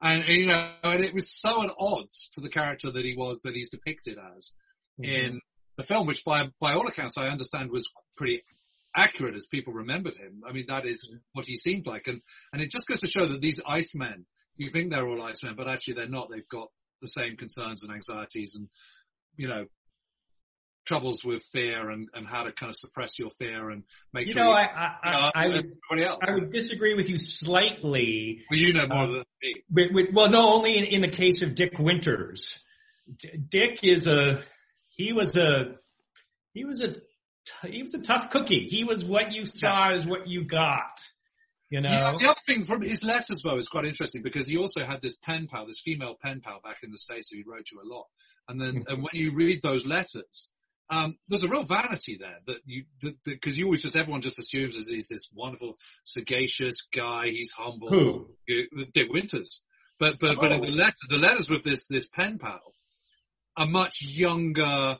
And it was so at odds to the character that he was, that he's depicted as in the film, which by all accounts, I understand was pretty accurate as people remembered him. I mean, that is what he seemed like. And it just goes to show that these Icemen, you think they're all Icemen, but actually they're not. They've got the same concerns and anxieties and, troubles with fear and how to kind of suppress your fear and make sure. I would disagree with you slightly. Well, you know more than me. Only in the case of Dick Winters. Dick is He was a tough cookie. He was what you saw is what you got. You know? Yeah, the other thing from his letters, though, is quite interesting because he also had this pen pal, this female pen pal back in the States who he wrote to a lot. And then and when you read those letters, there's a real vanity there because you always everyone just assumes that he's this wonderful, sagacious guy. He's humble. Who? Dick Winters. But in the letters with this pen pal are much younger,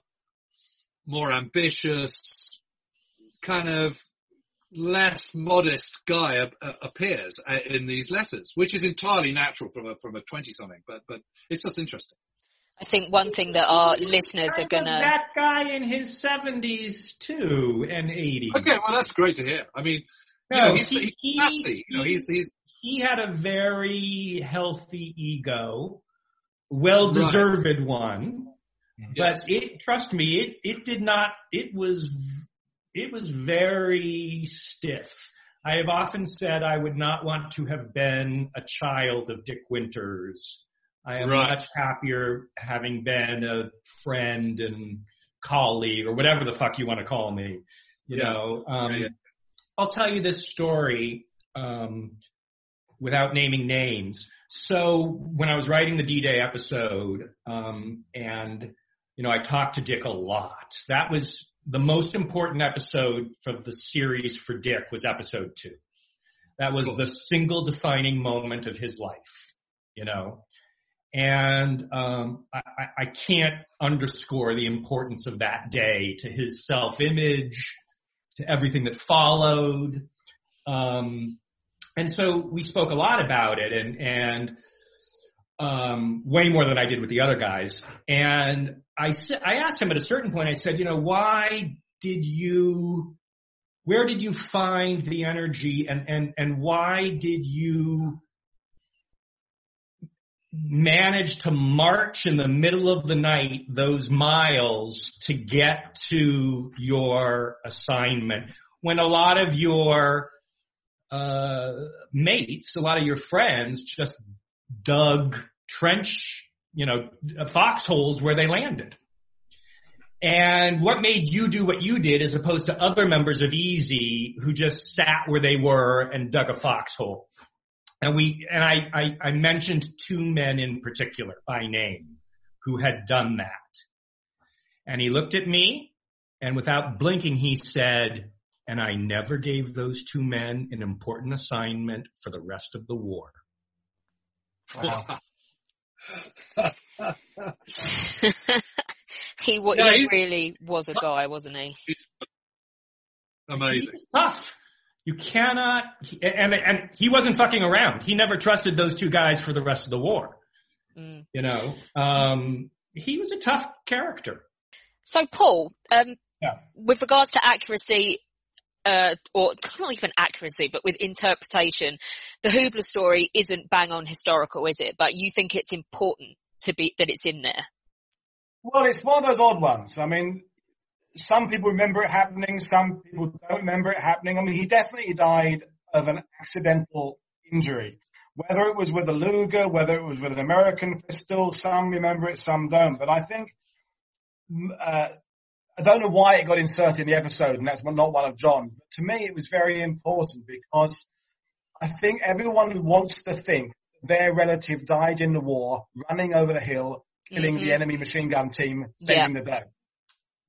more ambitious, kind of less modest guy appears in these letters, which is entirely natural from a 20-something, but it's just interesting. I think one thing that our listeners are going to... That guy in his 70s, too, and 80s. Okay, well, that's great to hear. I mean, he had a very healthy ego, well-deserved one, yes. But it was very stiff. I have often said I would not want to have been a child of Dick Winters. I am much happier having been a friend and colleague or whatever the fuck you want to call me. You know, I'll tell you this story, without naming names. So when I was writing the D-Day episode, and, you know, I talked to Dick a lot. That was the most important episode for the series for Dick was episode 2. That was the single defining moment of his life, you know. And I can't underscore the importance of that day to his self-image, to everything that followed. And so we spoke a lot about it and way more than I did with the other guys. And I asked him at a certain point, I said, you know, where did you find the energy and why did you manage to march in the middle of the night those miles to get to your assignment when a lot of your mates, a lot of your friends just dug trench, you know, foxholes where they landed? And what made you do what you did as opposed to other members of Easy who just sat where they were and dug a foxhole? And I mentioned 2 men in particular by name who had done that. And he looked at me and without blinking, he said, and I never gave those 2 men an important assignment for the rest of the war. Wow. he really was a guy, wasn't he? Amazing. He was tough. You cannot, and he wasn't fucking around. He never trusted those 2 guys for the rest of the war. Mm. You know, he was a tough character. So, Paul, with regards to accuracy, or not even accuracy, but with interpretation, the Hubler story isn't bang on historical, is it? But you think it's important that it's in there? Well, it's one of those odd ones. I mean, some people remember it happening, some people don't remember it happening. I mean, he definitely died of an accidental injury. Whether it was with a Luger, whether it was with an American pistol, some remember it, some don't. But I think, I don't know why it got inserted in the episode, and that's not one of John's. But to me, it was very important because I think everyone who wants to think their relative died in the war, running over the hill, killing the enemy machine gun team, saving the day.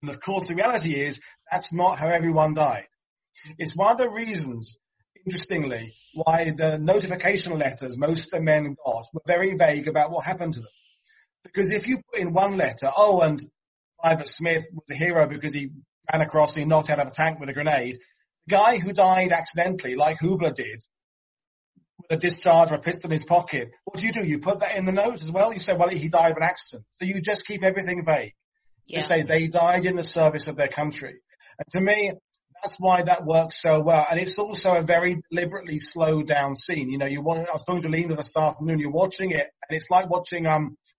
And of course, the reality is that's not how everyone died. It's one of the reasons, interestingly, why the notification letters most of the men got were very vague about what happened to them. Because if you put in one letter, and Private Smith was a hero because he ran across and he knocked out of a tank with a grenade, the guy who died accidentally, like Hubler did, with a discharge or a pistol in his pocket, what do? You put that in the note as well? You say, well, he died of an accident. So you just keep everything vague. Yeah. You say they died in the service of their country. And to me, that's why that works so well. And it's also a very deliberately slowed down scene. You know, I was talking to Lena this afternoon, you're watching it, and it's like watching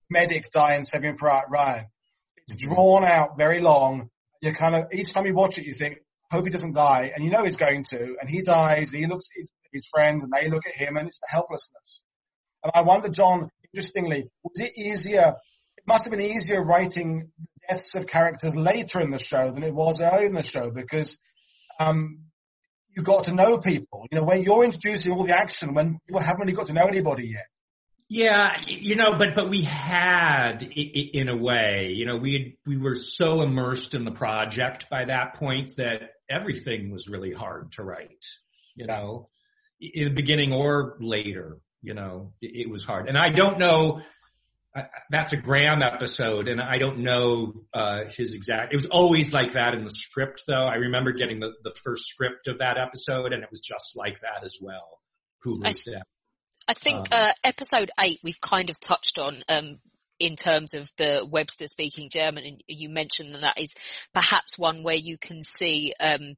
Medic die in Saving Private Ryan. It's drawn out very long. You're kind of, each time you watch it, you think, I hope he doesn't die. And you know he's going to. And he dies, and he looks at his friends, and they look at him, and it's the helplessness. And I wonder, John, interestingly, was it easier? It must have been easier writing deaths of characters later in the show than it was early in the show, because you got to know people. You know, when you're introducing all the action, when people haven't really got to know anybody yet. Yeah, you know, but we had, in a way, you know, we were so immersed in the project by that point that everything was really hard to write, you know, in the beginning or later, you know, it was hard. And I don't know, that's a Graham episode, and I don't know his exact, it was always like that in the script, though. I remember getting the first script of that episode, and it was just like that as well, Hoover's death. I think episode 8 we've kind of touched on in terms of the Webster speaking German, and you mentioned that is perhaps one where you can see the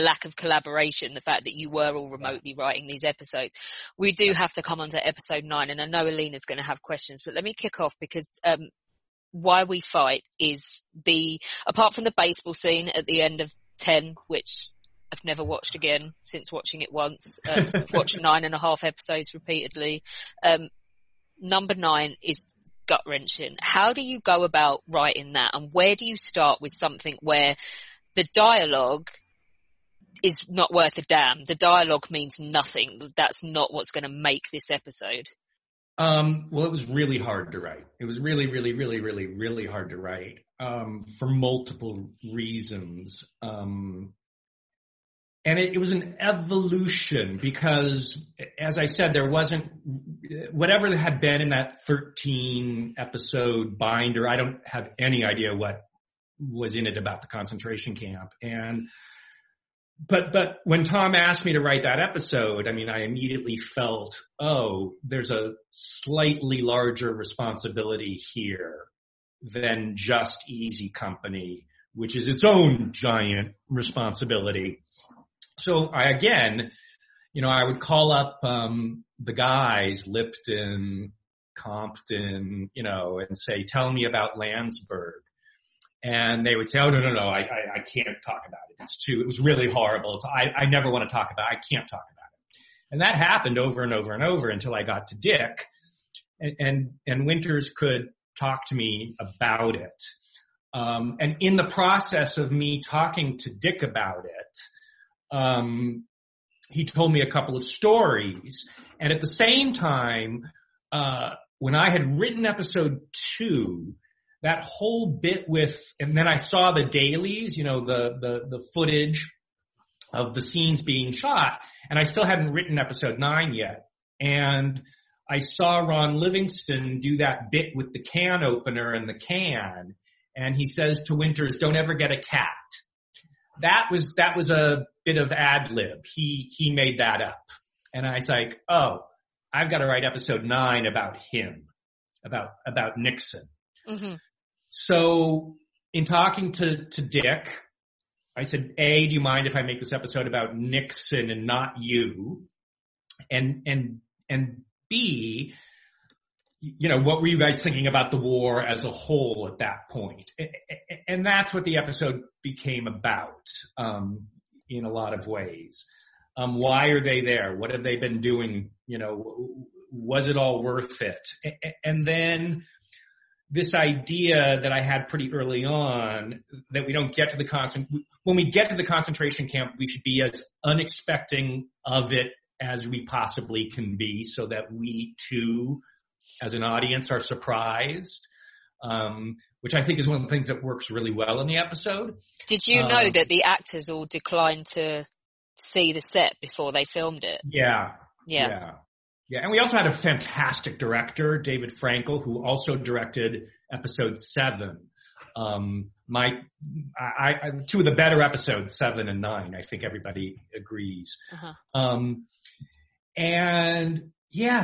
lack of collaboration, the fact that you were all remotely writing these episodes. We do have to come on to episode 9, and I know Alina's going to have questions, but let me kick off because Why We Fight is apart from the baseball scene at the end of 10, which I've never watched again since watching it once. I've watched 9.5 episodes repeatedly. Number 9 is gut-wrenching. How do you go about writing that, and where do you start with something where the dialogue is not worth a damn? The dialogue means nothing. That's not what's going to make this episode. Well, it was really hard to write. It was really, really, really, really, really hard to write for multiple reasons. And it was an evolution because, as I said, there wasn't whatever had been in that 13 episode binder. I don't have any idea what was in it about the concentration camp. And but when Tom asked me to write that episode, I mean, I immediately felt, oh, there's a slightly larger responsibility here than just Easy Company, which is its own giant responsibility. So I, again, you know, I would call up, the guys, Lipton, Compton, you know, and say, tell me about Landsberg. And they would say, oh, no, I can't talk about it. It was really horrible. I never want to talk about it. I can't talk about it. And that happened over and over and over until I got to Dick, and Winters could talk to me about it. And in the process of me talking to Dick about it, he told me a couple of stories. And at the same time, when I had written episode 2, that whole bit with, and then I saw the dailies, you know, the footage of the scenes being shot, and I still hadn't written episode 9 yet. And I saw Ron Livingston do that bit with the can opener and the can. And he says to Winters, don't ever get a cat. That was a bit of ad lib. He made that up. And I was like, oh, I've got to write episode 9 about him, about Nixon. Mm-hmm. So in talking to Dick, I said, A, do you mind if I make this episode about Nixon and not you? And B, you know, what were you guys thinking about the war as a whole at that point? And that's what the episode became about, in a lot of ways. Why are they there? What have they been doing? You know, was it all worth it? And then this idea that I had pretty early on that we don't get to when we get to the concentration camp, we should be as unexpecting of it as we possibly can be, so that we too, as an audience, are surprised, which I think is one of the things that works really well in the episode. Did you know that the actors all declined to see the set before they filmed it? Yeah. And we also had a fantastic director, David Frankel, who also directed episode 7. Two of the better episodes, 7 and 9, I think everybody agrees. Uh-huh.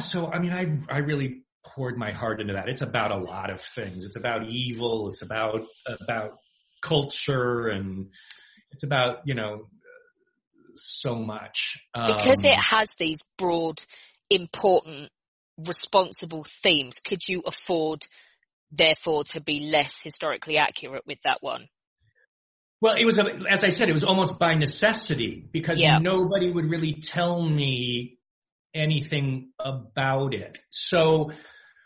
So, I mean, I really poured my heart into that. It's about a lot of things. It's about evil. It's about culture, and it's about, you know, so much. Because it has these broad, important, responsible themes, could you afford, therefore, to be less historically accurate with that one? Well, it was, as I said, it was almost by necessity, because nobody would really tell me anything about it. So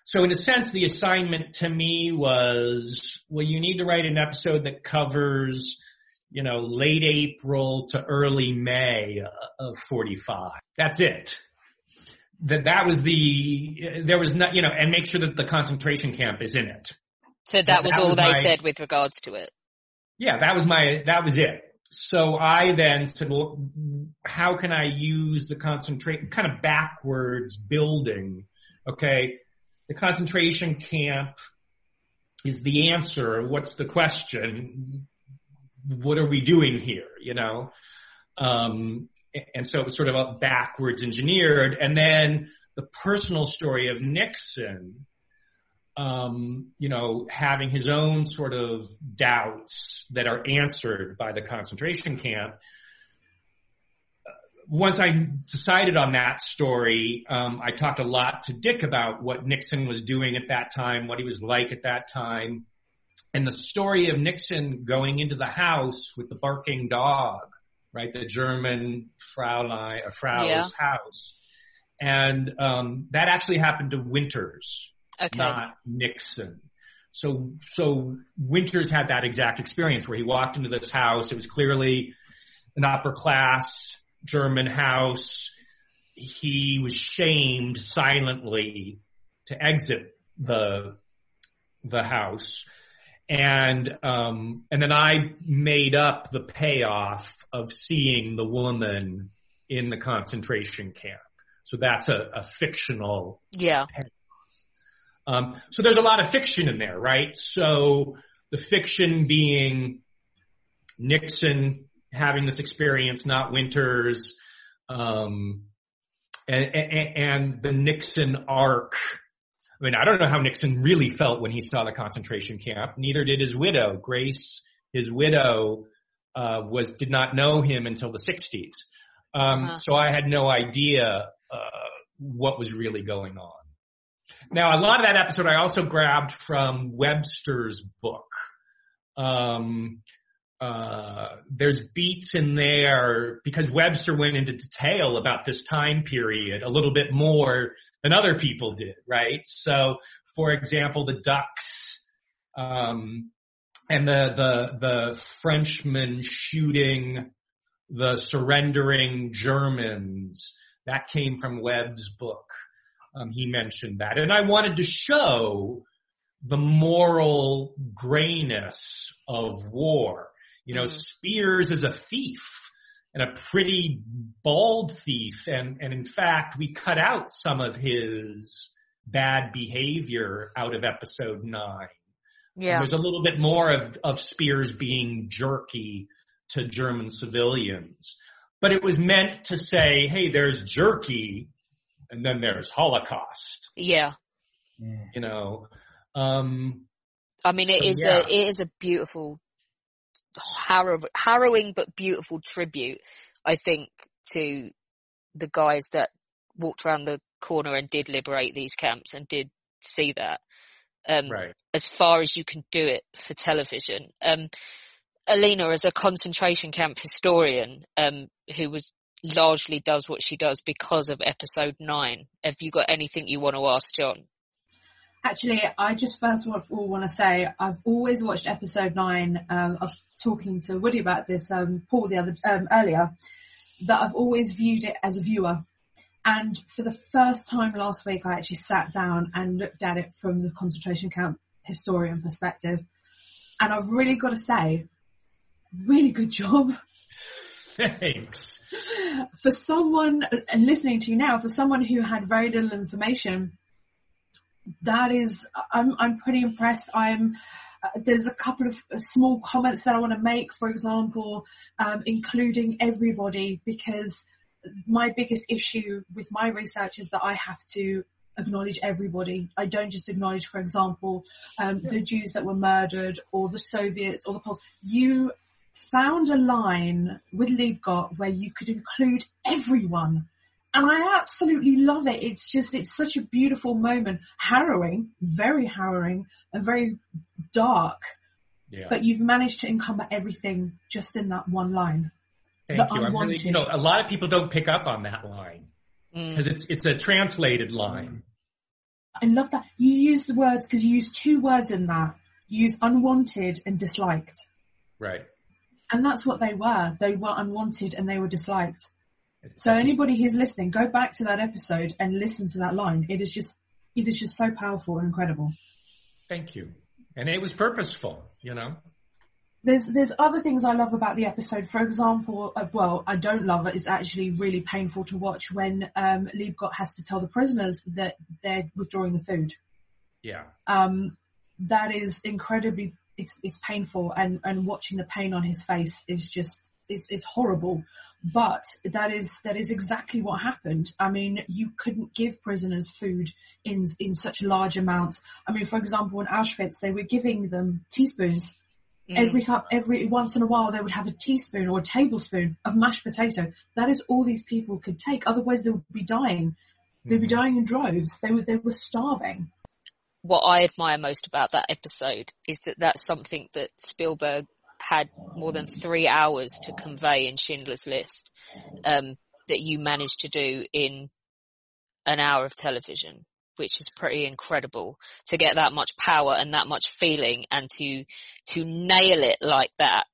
So in a sense, the assignment to me was, well, you need to write an episode that covers, you know, late April to early May of 45. That's it. That was the, there was not, you know, and make sure that the concentration camp is in it. So that was all they said with regards to it. Yeah, that was it. So I then said, well, how can I use the concentration, kind of backwards building, okay? The concentration camp is the answer. What's the question? What are we doing here? You know? And so it was sort of backwards engineered. And then the personal story of Nixon, you know, having his own sort of doubts that are answered by the concentration camp. Once I decided on that story, I talked a lot to Dick about what Nixon was doing at that time, what he was like at that time. And the story of Nixon going into the house with the barking dog, right? The German Frau's house. And that actually happened to Winters, not Nixon. So Winters had that exact experience where he walked into this house. It was clearly an upper class German house. He was shamed silently to exit the house. And then I made up the payoff of seeing the woman in the concentration camp. So that's a fictional payoff. So there's a lot of fiction in there, right? So the fiction being Nixon having this experience, not Winters, and the Nixon arc. I mean, I don't know how Nixon really felt when he saw the concentration camp. Neither did his widow. Grace, his widow, did not know him until the 60s. So I had no idea, what was really going on. Now, a lot of that episode I also grabbed from Webster's book. There's beats in there because Webster went into detail about this time period a little bit more than other people did, right? So, for example, the ducks, and the Frenchmen shooting the surrendering Germans, that came from Webb's book. He mentioned that. And I wanted to show the moral grayness of war. You know, Spears is a thief and a pretty bald thief. And in fact, we cut out some of his bad behavior out of episode 9. Yeah. There's a little bit more of Spears being jerky to German civilians. But it was meant to say, hey, there's jerky and then there's Holocaust. Yeah. You know, I mean, it is a beautiful, harrowing but beautiful tribute, I think, to the guys that walked around the corner and did liberate these camps and did see that, as far as you can do it for television. Alina, as a concentration camp historian, who was largely does what she does because of episode 9, have you got anything you want to ask John? Actually, I just first of all want to say I've always watched episode 9. I was talking to Woody about this, Paul, the other earlier, that I've always viewed it as a viewer. And for the first time last week, I actually sat down and looked at it from the concentration camp historian perspective. And I've really got to say, really good job. Thanks. For someone, and listening to you now, for someone who had very little information, that is, I'm pretty impressed. There's a couple of small comments that I want to make, for example, including everybody, because my biggest issue with my research is that I have to acknowledge everybody. I don't just acknowledge, for example, the Jews that were murdered or the Soviets or the Poles. You found a line with Liebgott where you could include everyone. And I absolutely love it. It's just, it's such a beautiful moment. Harrowing, very harrowing, and very dark. Yeah. But you've managed to encumber everything just in that one line. Thank you. I'm really, a lot of people don't pick up on that line because it's a translated line. I love that. You use the words, because you use two words in that. You use unwanted and disliked. Right. And that's what they were. They were unwanted and they were disliked. So anybody who's listening, go back to that episode and listen to that line. It is just so powerful and incredible. Thank you. And it was purposeful, you know. There's other things I love about the episode. For example, I don't love it. It's actually really painful to watch when Liebgott has to tell the prisoners that they're withdrawing the food. Yeah. That is incredibly, it's painful, and watching the pain on his face is just, it's horrible. But that is exactly what happened. I mean, you couldn't give prisoners food in such large amounts. I mean, for example, in Auschwitz, they were giving them teaspoons. Mm. Every once in a while, they would have a teaspoon or a tablespoon of mashed potato. That is all these people could take. Otherwise, they would be dying. They'd be dying in droves. They were starving. What I admire most about that episode is that that's something that Spielberg had more than 3 hours to convey in Schindler's List, that you managed to do in an hour of television, which is pretty incredible, to get that much power and that much feeling and to nail it like that,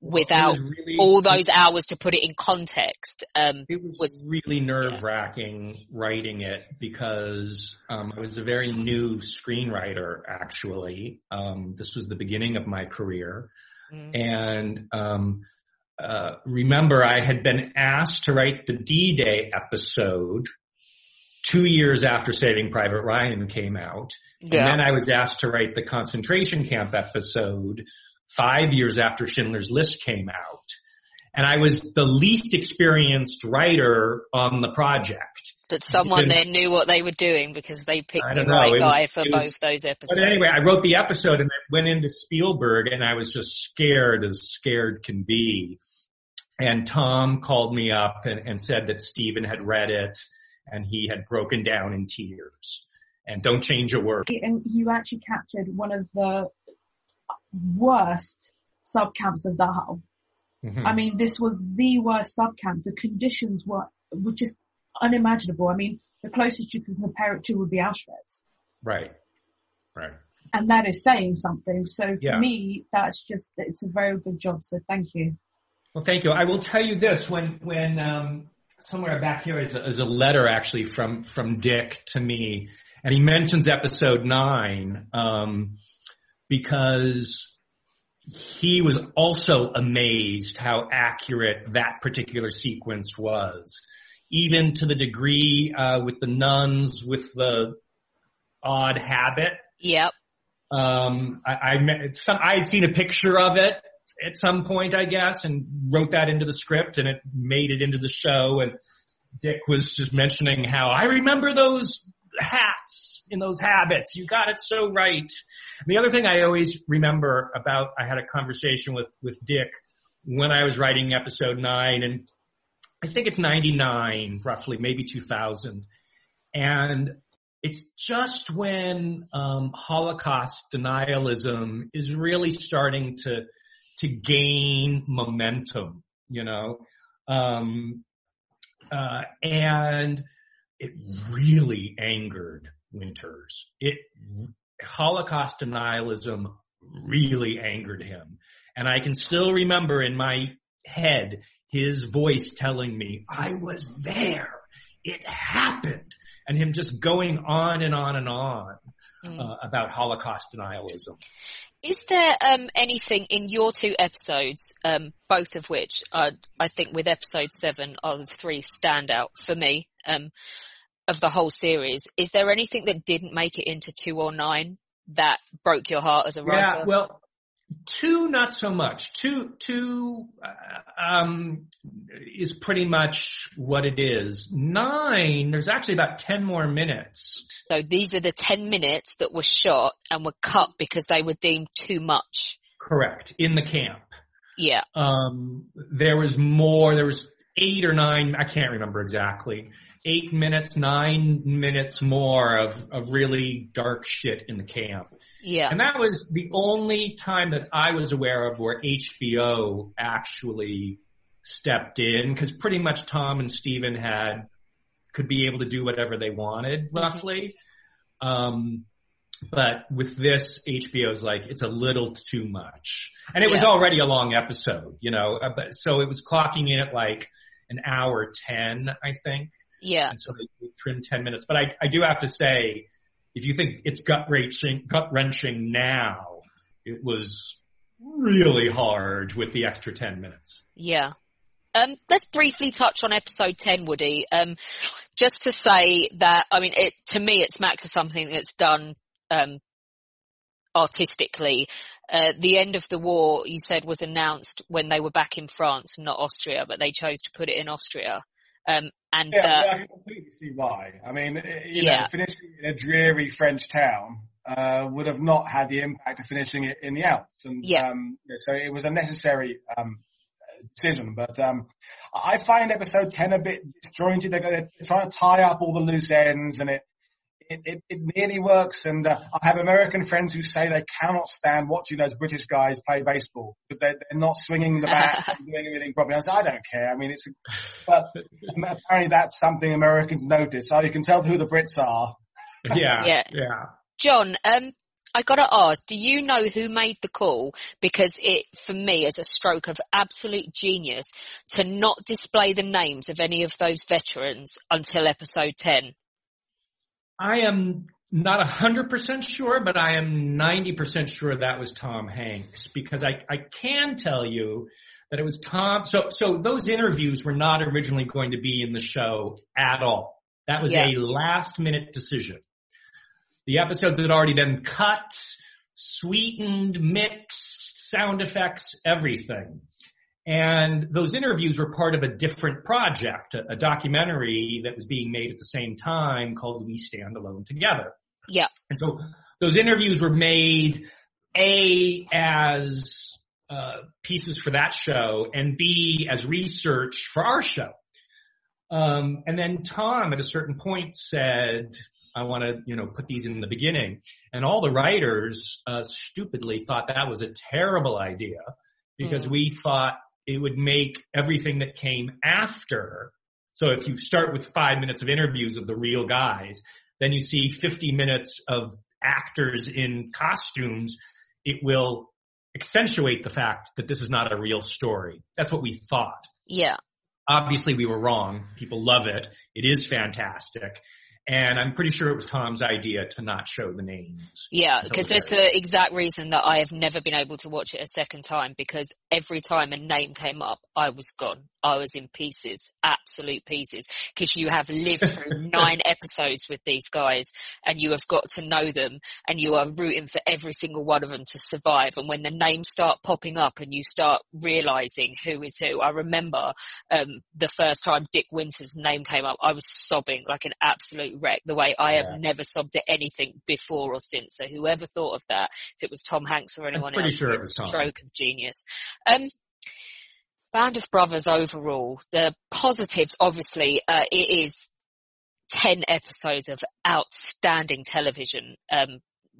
without really, all those hours to put it in context. It was really nerve-wracking writing it, because I was a very new screenwriter, actually. This was the beginning of my career. Mm. And remember, I had been asked to write the D-Day episode 2 years after Saving Private Ryan came out. Yeah. And then I was asked to write the concentration camp episode 5 years after Schindler's List came out. And I was the least experienced writer on the project. But someone there knew what they were doing, because they picked the right guy for both those episodes. But anyway, I wrote the episode and I went into Spielberg, and I was just scared as scared can be. And Tom called me up and said that Stephen had read it and he had broken down in tears. And don't change a word. And you actually captured one of the worst subcamps of Dachau. Mm-hmm. I mean, this was the worst subcamp. The conditions were just unimaginable. I mean, the closest you could compare it to would be Auschwitz. Right. And that is saying something. So for me, that's just, it's a very good job. So thank you. Well, thank you. I will tell you this, when somewhere back here is a letter actually from Dick to me, and he mentions episode 9, because he was also amazed how accurate that particular sequence was, even to the degree with the nuns with the odd habit. Yep. I had seen a picture of it at some point, I guess, and wrote that into the script, and it made it into the show. And Dick was just mentioning how, I remember those hats in those habits. You got it so right. And the other thing I always remember about, I had a conversation with Dick when I was writing episode 9, and I think it's 99, roughly, maybe 2000. And it's just when Holocaust denialism is really starting to gain momentum, you know, and it really angered Winters. Holocaust denialism really angered him. And I can still remember in my head his voice telling me, I was there. It happened. And him just going on and on and on about Holocaust denialism. Is there anything in your two episodes, both of which are, I think with episode 7 are the three standout for me, of the whole series, is there anything that didn't make it into 2 or 9 that broke your heart as a writer? Yeah, well, 2 not so much. Two is pretty much what it is. 9, there's actually about 10 more minutes. So these are the 10 minutes that were shot and were cut because they were deemed too much. Correct. In the camp. Yeah. There was more. There was 8 or 9. I can't remember exactly. 8 minutes, 9 minutes more of really dark shit in the camp. Yeah. And that was the only time that I was aware of where HBO actually stepped in, because pretty much Tom and Stephen had could be able to do whatever they wanted, roughly. Mm-hmm. But with this, HBO's like, it's a little too much. And it was already a long episode, you know. But, so it was clocking in at like an hour 10, I think. Yeah. And so they trimmed 10 minutes. But I do have to say, if you think it's gut-wrenching now, it was really hard with the extra 10 minutes. Yeah. Let's briefly touch on episode 10, Woody. Just to say that, I mean, it, to me, it smacks of something that's done artistically. The end of the war, you said, was announced when they were back in France, not Austria, but they chose to put it in Austria. I can completely see why. I mean, you know, finishing in a dreary French town would have not had the impact of finishing it in the Alps. And so it was a necessary decision. But I find episode 10 a bit disjointed. They're trying to tie up all the loose ends, and it nearly works. And I have American friends who say they cannot stand watching those British guys play baseball because they're not swinging the bat and doing anything properly. I say, I don't care. I mean, but apparently that's something Americans notice. So you can tell who the Brits are. Yeah. John, I got to ask, do you know who made the call? Because it, for me, is a stroke of absolute genius to not display the names of any of those veterans until episode 10. I am not 100% sure, but I am 90% sure that was Tom Hanks, because I can tell you that it was Tom. So those interviews were not originally going to be in the show at all. That was a last-minute decision. The episodes had already been cut, sweetened, mixed, sound effects, everything. And those interviews were part of a different project, a documentary that was being made at the same time called We Stand Alone Together. Yeah. And so those interviews were made, A, as pieces for that show, and B, as research for our show. And then Tom, at a certain point, said, I want to, put these in the beginning. And all the writers stupidly thought that was a terrible idea, because we thought it would make everything that came after. So if you start with 5 minutes of interviews of the real guys, then you see 50 minutes of actors in costumes, it will accentuate the fact that this is not a real story. That's what we thought. Yeah. Obviously, we were wrong. People love it. It is fantastic. And I'm pretty sure it was Tom's idea to not show the names. Yeah, because that's the exact reason that I have never been able to watch it a second time, because every time a name came up, I was gone. I was in pieces, absolute pieces, because you have lived through 9 episodes with these guys and you have got to know them and you are rooting for every single one of them to survive. And when the names start popping up and you start realising who is who, I remember the first time Dick Winters' name came up, I was sobbing like an absolute wreck, the way I have never sobbed at anything before or since. So whoever thought of that, if it was Tom Hanks or anyone else, sure it was a stroke of genius. Band of Brothers overall, the positives, obviously, it is 10 episodes of outstanding television,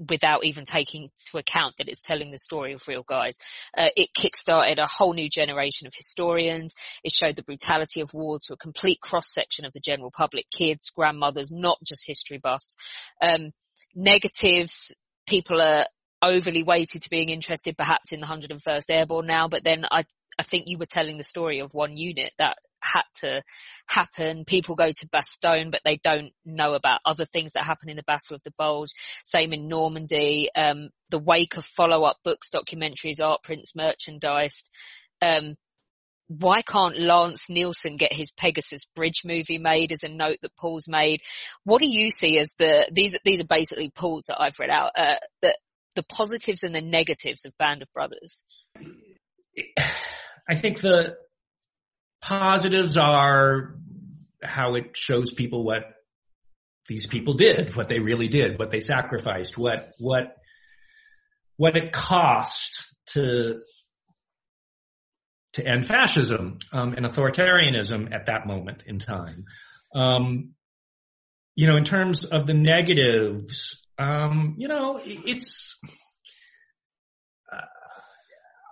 without even taking into account that it's telling the story of real guys. It kickstarted a whole new generation of historians. It showed the brutality of war to a complete cross-section of the general public, kids, grandmothers, not just history buffs. Negatives, people are overly weighted to being interested perhaps in the 101st Airborne now, but then I think you were telling the story of one unit that had to happen. People go to Bastogne, but they don't know about other things that happen in the Battle of the Bulge. Same in Normandy. The wake of follow-up books, documentaries, art prints, merchandise. Why can't Lance Nielsen get his Pegasus Bridge movie made, is a note that Paul's made. What do you see as these are basically Paul's that I've read out, the positives and the negatives of Band of Brothers? I think the positives are how it shows people what these people did, what they really did, what they sacrificed, what it cost to end fascism and authoritarianism at that moment in time. In terms of the negatives, it's.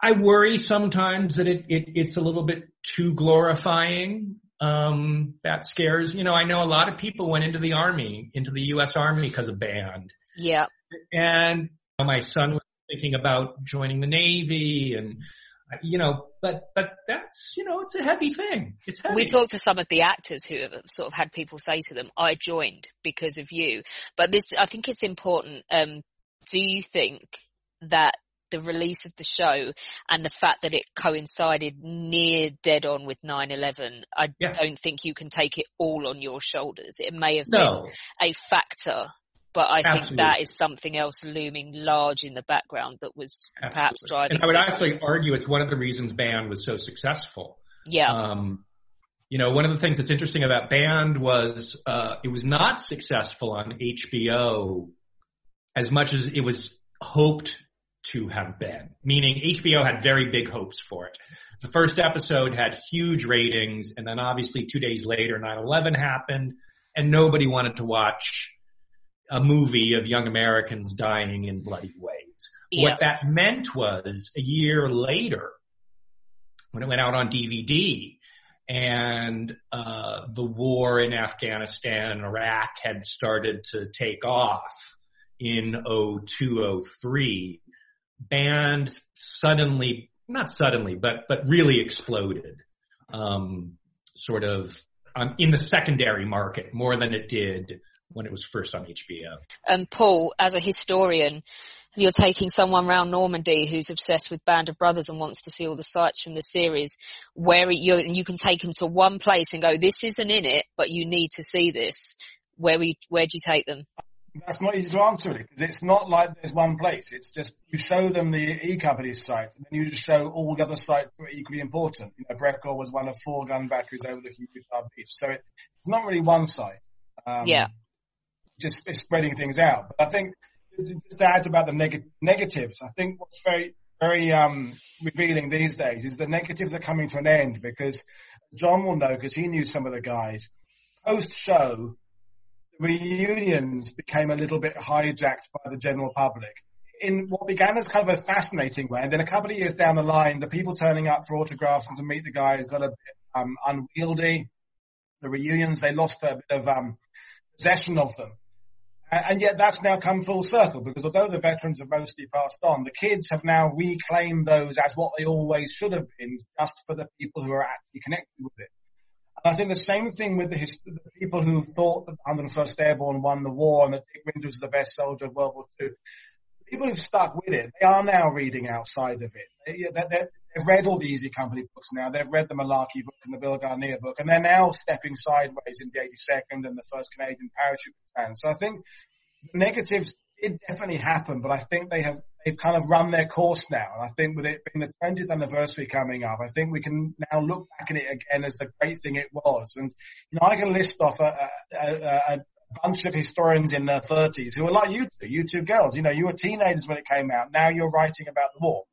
I worry sometimes that it's a little bit too glorifying. That scares, you know, I know a lot of people went into the Army, into the U.S. Army because of band. Yeah. And my son was thinking about joining the Navy and, you know, but that's, you know, it's a heavy thing. It's heavy. We talked to some of the actors who have sort of had people say to them, I joined because of you. But this, I think it's important. Do you think that the release of the show and the fact that it coincided near dead on with 9/11, I don't think you can take it all on your shoulders. It may have been a factor, but I think that is something else looming large in the background that was perhaps driving. And I would actually argue it's one of the reasons Band was so successful. Yeah. You know, one of the things that's interesting about Band was it was not successful on HBO as much as it was hoped to have been, meaning HBO had very big hopes for it. The first episode had huge ratings, and then obviously 2 days later, 9/11 happened, and nobody wanted to watch a movie of young Americans dying in bloody ways. Yeah. What that meant was a year later, when it went out on DVD, and the war in Afghanistan and Iraq had started to take off in 2002-03, Band suddenly, not suddenly, but really exploded, sort of in the secondary market more than it did when it was first on HBO. And Paul, as a historian, you're taking someone round Normandy who's obsessed with Band of Brothers and wants to see all the sights from the series, where you can take him to one place and go, this isn't in it, but you need to see this. Where do you take them? That's not easy to answer it, because it's not like there's one place. It's just you show them the E Company site, and then you just show all the other sites that are equally important. You know, Brecor was one of 4 gun batteries overlooking Utah Beach. So it's not really one site. Just it's spreading things out. But I think, just to add about the negatives, I think what's very, very revealing these days is the negatives are coming to an end, because John will know, because he knew some of the guys. Post-show, reunions became a little bit hijacked by the general public in what began as kind of a fascinating way. And then a couple of years down the line, the people turning up for autographs and to meet the guys got a bit unwieldy. The reunions, they lost a bit of possession of them. And yet that's now come full circle, because although the veterans have mostly passed on, the kids have now reclaimed those as what they always should have been, just for the people who are actually connected with it. I think the same thing with the people who thought that the 101st Airborne won the war and that Dick Winters was the best soldier of World War II. The people who've stuck with it, they are now reading outside of it. They've read all the Easy Company books now. They've read the Malarkey book and the Bill Guarnere book, and they're now stepping sideways in the 82nd and the First Canadian Parachute Battalion. So I think the negatives did definitely happen, but I think they've kind of run their course now. And I think with it being the 20th anniversary coming up, I think we can now look back at it again as the great thing it was. And, you know, I can list off a bunch of historians in their 30s who are like you two girls. You know, you were teenagers when it came out. Now you're writing about the war.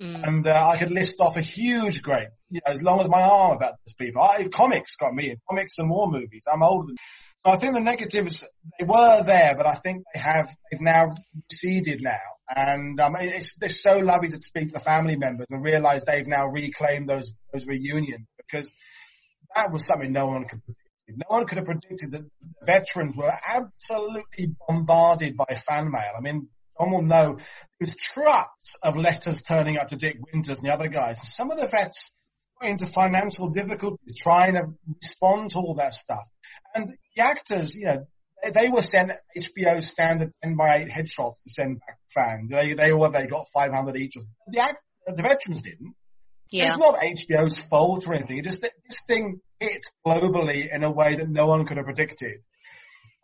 Mm. And I could list off a huge group, you know, as long as my arm about those people. Comics got me in. Comics and war movies. I'm older than So I think the negatives, they were there, but I think they've now receded now. And, they're so lovely to speak to the family members and realize they've now reclaimed those reunions, because that was something no one could predict. No one could have predicted that the veterans were absolutely bombarded by fan mail. I mean, John will know there's trucks of letters turning up to Dick Winters and the other guys. And some of the vets were into financial difficulties trying to respond to all that stuff. And the actors, you know, they were sent HBO standard 10x8 headshots to send back to fans. They got 500 each. The veterans didn't. Yeah. It's not HBO's fault or anything. It just this thing hit globally in a way that no one could have predicted.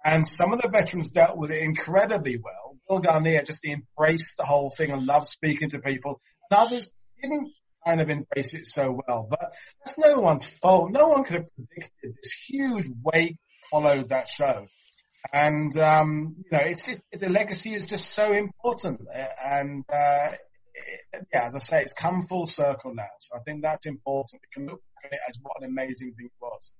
And some of the veterans dealt with it incredibly well. Bill Guarnere just embraced the whole thing and loved speaking to people. And others didn't kind of embrace it so well. But that's no one's fault. No one could have predicted this huge wave followed that show. And, you know, the legacy is just so important. And, as I say, it's come full circle now. So I think that's important. We can look at it as what an amazing thing it was.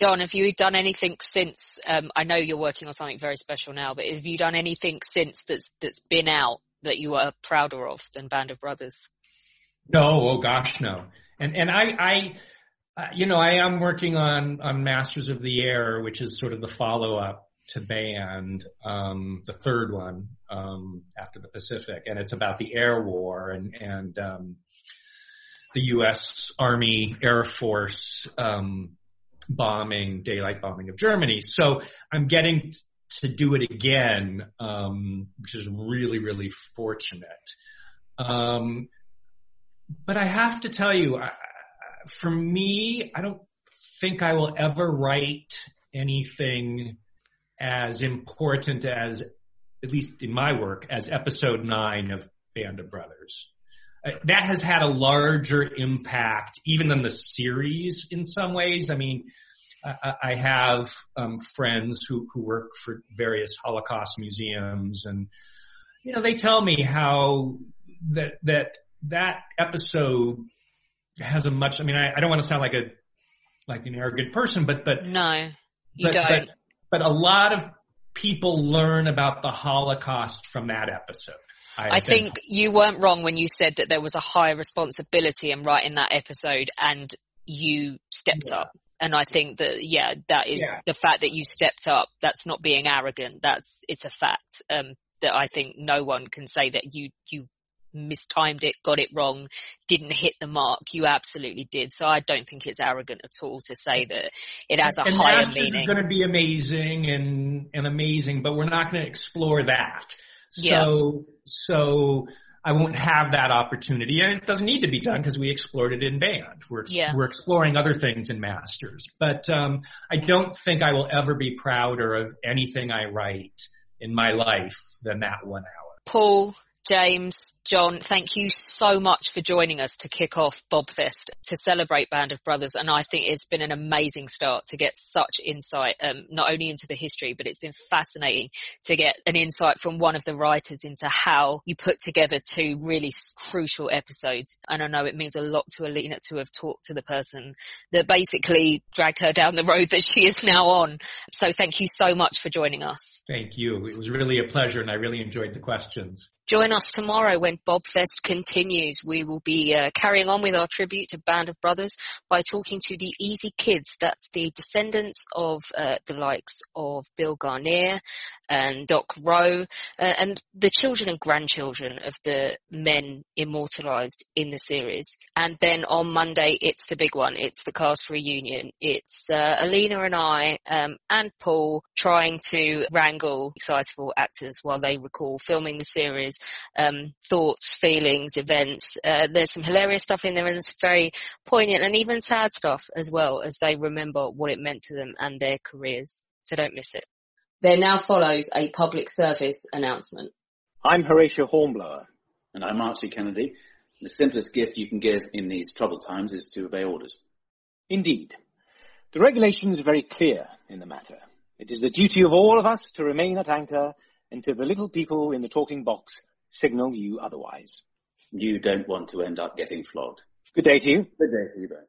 John, have you done anything since, I know you're working on something very special now, but have you done anything since that's been out that you are prouder of than Band of Brothers? No, oh gosh, no. And I I am working on Masters of the Air, which is sort of the follow-up to Band, the third one, after the Pacific. And it's about the air war and the U.S. Army Air Force, bombing, daylight bombing of Germany. So I'm getting to do it again, which is really, really fortunate. But I have to tell you, for me, I don't think I will ever write anything as important as, at least in my work, as episode 9 of Band of Brothers. That has had a larger impact, even on the series in some ways. I mean, I have friends who work for various Holocaust museums, and they tell me how that episode has a much. I mean, I don't want to sound like an arrogant person, but no, you don't. But a lot of people learn about the Holocaust from that episode. I think you weren't wrong when you said that there was a high responsibility in writing that episode, and you stepped up. And I think that, that is the fact that you stepped up. That's not being arrogant. It's a fact that I think no one can say that you mistimed it, got it wrong, didn't hit the mark. You absolutely did. So I don't think it's arrogant at all to say that it has a higher meaning. It's going to be amazing and amazing, but we're not going to explore that. So I won't have that opportunity, and it doesn't need to be done because we explored it in Band. We're exploring other things in Masters, but I don't think I will ever be prouder of anything I write in my life than that 1 hour. Paul, James, John, thank you so much for joining us to kick off Bobfest to celebrate Band of Brothers. And I think it's been an amazing start to get such insight, not only into the history, but it's been fascinating to get an insight from one of the writers into how you put together two really crucial episodes. And I know it means a lot to Alina to have talked to the person that basically dragged her down the road that she is now on. So thank you so much for joining us. Thank you. It was really a pleasure, and I really enjoyed the questions. Join us tomorrow when Bobfest continues. We will be carrying on with our tribute to Band of Brothers by talking to the Easy Kids. That's the descendants of the likes of Bill Guarnere and Doc Rowe, and the children and grandchildren of the men immortalised in the series. And then on Monday, it's the big one. It's the cast reunion. It's Alina and I and Paul trying to wrangle excitable actors while they recall filming the series. Thoughts, feelings, events. There's some hilarious stuff in there, and it's very poignant and even sad stuff as well, as they remember what it meant to them and their careers. So don't miss it. There now follows a public service announcement. I'm Horatio Hornblower. And I'm Archie Kennedy. The simplest gift you can give in these troubled times is to obey orders. Indeed. The regulations are very clear in the matter. It is the duty of all of us to remain at anchor until the little people in the talking box signal you otherwise. You don't want to end up getting flogged. Good day to you. Good day to you both.